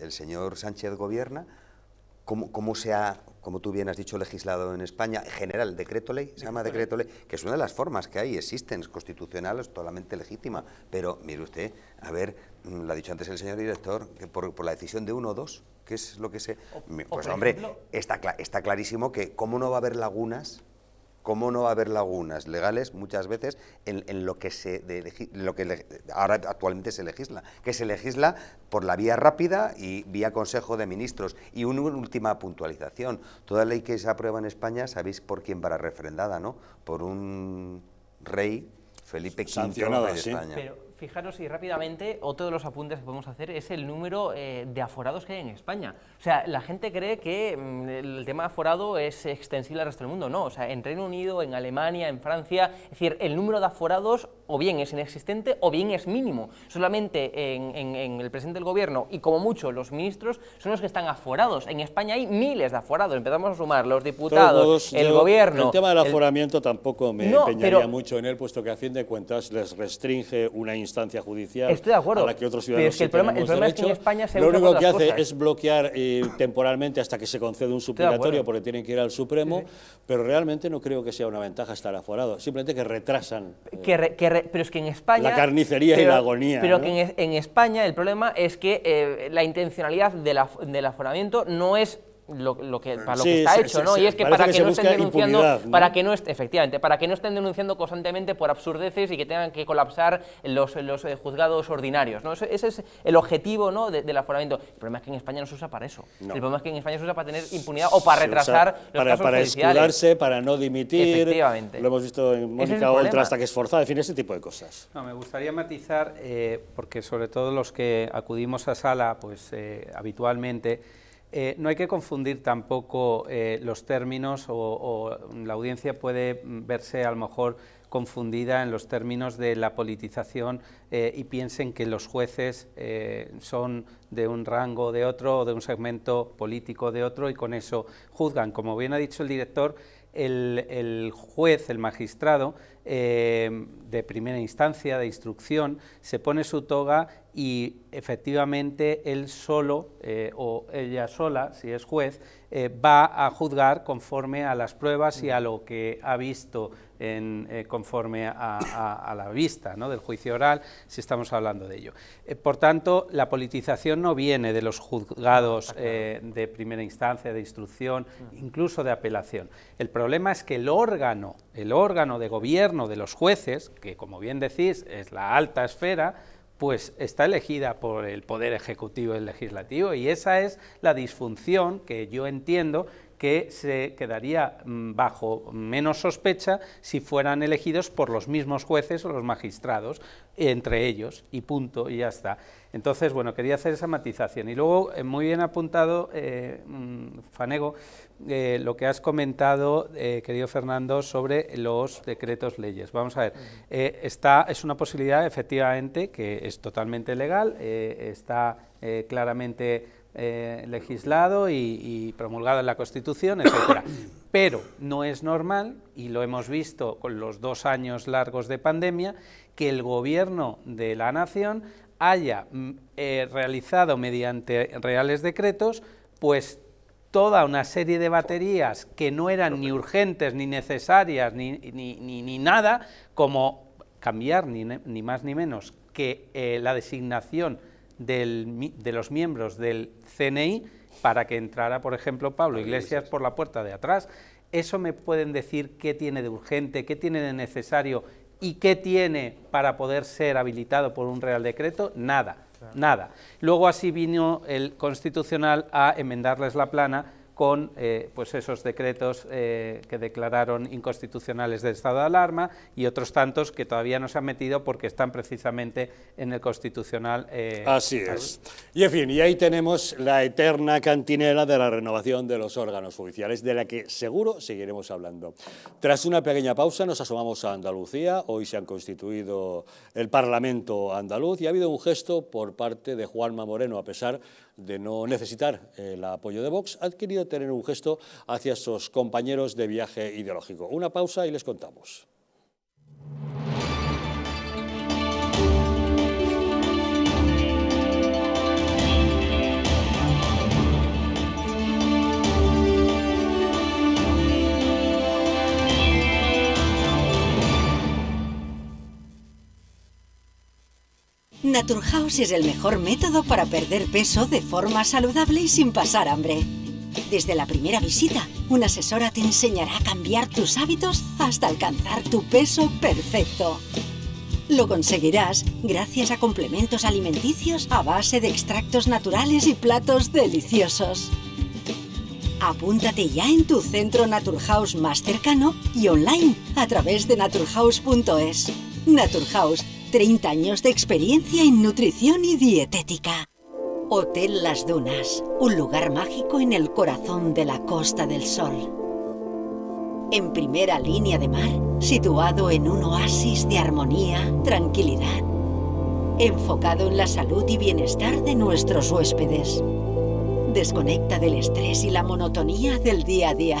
el señor Sánchez gobierna, ¿cómo se ha, como tú bien has dicho, legislado en España? En general, decreto ley, se llama decreto ley, que es una de las formas que hay, existen, es constitucional, es totalmente legítima, pero mire usted, a ver, lo ha dicho antes el señor director, que por la decisión de uno o dos, que es lo que se... Pues hombre, está clarísimo que cómo no va a haber lagunas... ¿Cómo no va a haber lagunas legales muchas veces en lo que ahora actualmente se legisla? Que se legisla por la vía rápida y vía Consejo de Ministros. Y una última puntualización. Toda ley que se aprueba en España, sabéis por quién va refrendada, ¿no? Por un rey, Felipe V de España. Pero fijaros, y rápidamente, otro de los apuntes que podemos hacer es el número de aforados que hay en España. O sea, la gente cree que el tema aforado es extensible al resto del mundo. No, o sea, en Reino Unido, en Alemania, en Francia... Es decir, el número de aforados o bien es inexistente o bien es mínimo. Solamente en el presidente del gobierno y como mucho los ministros son los que están aforados. En España hay miles de aforados. Empezamos a sumar los diputados, gobierno... El tema del aforamiento tampoco me empeñaría mucho en él, puesto que a fin de cuentas les restringe una instancia judicial. Estoy de acuerdo, a la que otros ciudadanos el problema es que en España se lo único que hace es bloquear temporalmente hasta que se concede un supletorio porque tienen que ir al Supremo, pero realmente no creo que sea una ventaja estar aforado, simplemente que retrasan pero es que en España, la carnicería y la agonía. Pero que en España el problema es que la intencionalidad del aforamiento no es lo que está hecho, ¿no? Y es que para que no estén denunciando, ¿no? Efectivamente, para que no estén denunciando constantemente por absurdeces y que tengan que colapsar los juzgados ordinarios, ¿no? Ese es el objetivo, ¿no? del aforamiento. El problema es que en España no se usa para eso. El problema es que en España se usa para tener impunidad o para retrasar los casos judiciales. Para escudarse, para no dimitir. Efectivamente. Lo hemos visto en Mónica Oltra hasta que esforzada, en fin, ese tipo de cosas. No, me gustaría matizar, porque sobre todo los que acudimos a sala, pues habitualmente... no hay que confundir tampoco los términos o la audiencia puede verse a lo mejor confundida en los términos de la politización y piensen que los jueces son de un rango o de otro o de un segmento político de otro y con eso juzgan. Como bien ha dicho el director, el juez, el magistrado de primera instancia, de instrucción, se pone su toga y efectivamente él solo o ella sola, si es juez, va a juzgar conforme a las pruebas y a lo que ha visto conforme a la vista, ¿no? Del juicio oral, si estamos hablando de ello. Por tanto, la politización no viene de los juzgados de primera instancia, de instrucción, incluso de apelación. El problema es que el órgano de gobierno de los jueces, que como bien decís es la alta esfera, pues está elegida por el Poder Ejecutivo y el Legislativo, y esa es la disfunción que yo entiendo que se quedaría bajo menos sospecha si fueran elegidos por los mismos jueces o los magistrados, entre ellos, y punto, y ya está. Entonces, bueno, quería hacer esa matización. Y luego, muy bien apuntado, Fanego, lo que has comentado, querido Fernando, sobre los decretos leyes. Vamos a ver, es una posibilidad, efectivamente, que es totalmente legal, está claramente legislado y promulgado en la Constitución, etcétera. Pero no es normal, y lo hemos visto con los 2 años largos de pandemia, que el Gobierno de la Nación haya realizado mediante reales decretos, pues toda una serie de baterías que no eran ni urgentes, ni necesarias, ni nada, como cambiar ni más ni menos que la designación de los miembros del CNI para que entrara, por ejemplo, Pablo Iglesias por la puerta de atrás. Eso me pueden decir qué tiene de urgente, qué tiene de necesario y qué tiene para poder ser habilitado por un real decreto. Nada, nada. Luego así vino el Constitucional a enmendarles la plana con pues esos decretos que declararon inconstitucionales del estado de alarma y otros tantos que todavía no se han metido porque están precisamente en el Constitucional. Así es. Y en fin, y ahí tenemos la eterna cantinela de la renovación de los órganos judiciales, de la que seguro seguiremos hablando. Tras una pequeña pausa nos asomamos a Andalucía. Hoy se han constituido el Parlamento andaluz y ha habido un gesto por parte de Juanma Moreno, a pesar de no necesitar el apoyo de Vox, ha querido tener un gesto hacia sus compañeros de viaje ideológico. Una pausa y les contamos. Naturhaus es el mejor método para perder peso de forma saludable y sin pasar hambre. Desde la primera visita, una asesora te enseñará a cambiar tus hábitos hasta alcanzar tu peso perfecto. Lo conseguirás gracias a complementos alimenticios a base de extractos naturales y platos deliciosos. Apúntate ya en tu centro Naturhaus más cercano y online a través de naturhaus.es. Naturhaus, 30 años de experiencia en nutrición y dietética. Hotel Las Dunas, un lugar mágico en el corazón de la Costa del Sol. En primera línea de mar, situado en un oasis de armonía, tranquilidad, enfocado en la salud y bienestar de nuestros huéspedes. Desconecta del estrés y la monotonía del día a día.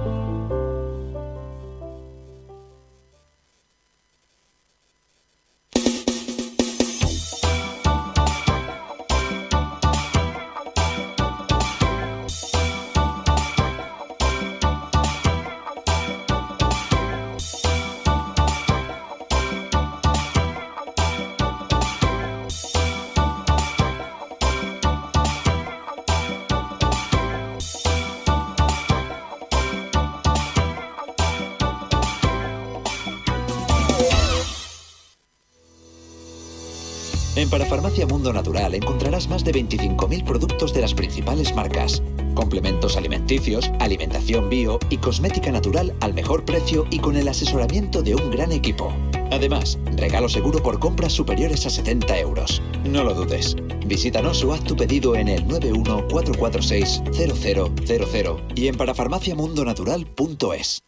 En Mundo Natural encontrarás más de 25.000 productos de las principales marcas, complementos alimenticios, alimentación bio y cosmética natural al mejor precio y con el asesoramiento de un gran equipo. Además, regalo seguro por compras superiores a 70 euros. No lo dudes. Visítanos o haz tu pedido en el 914460000 y en parafarmaciamundonatural.es.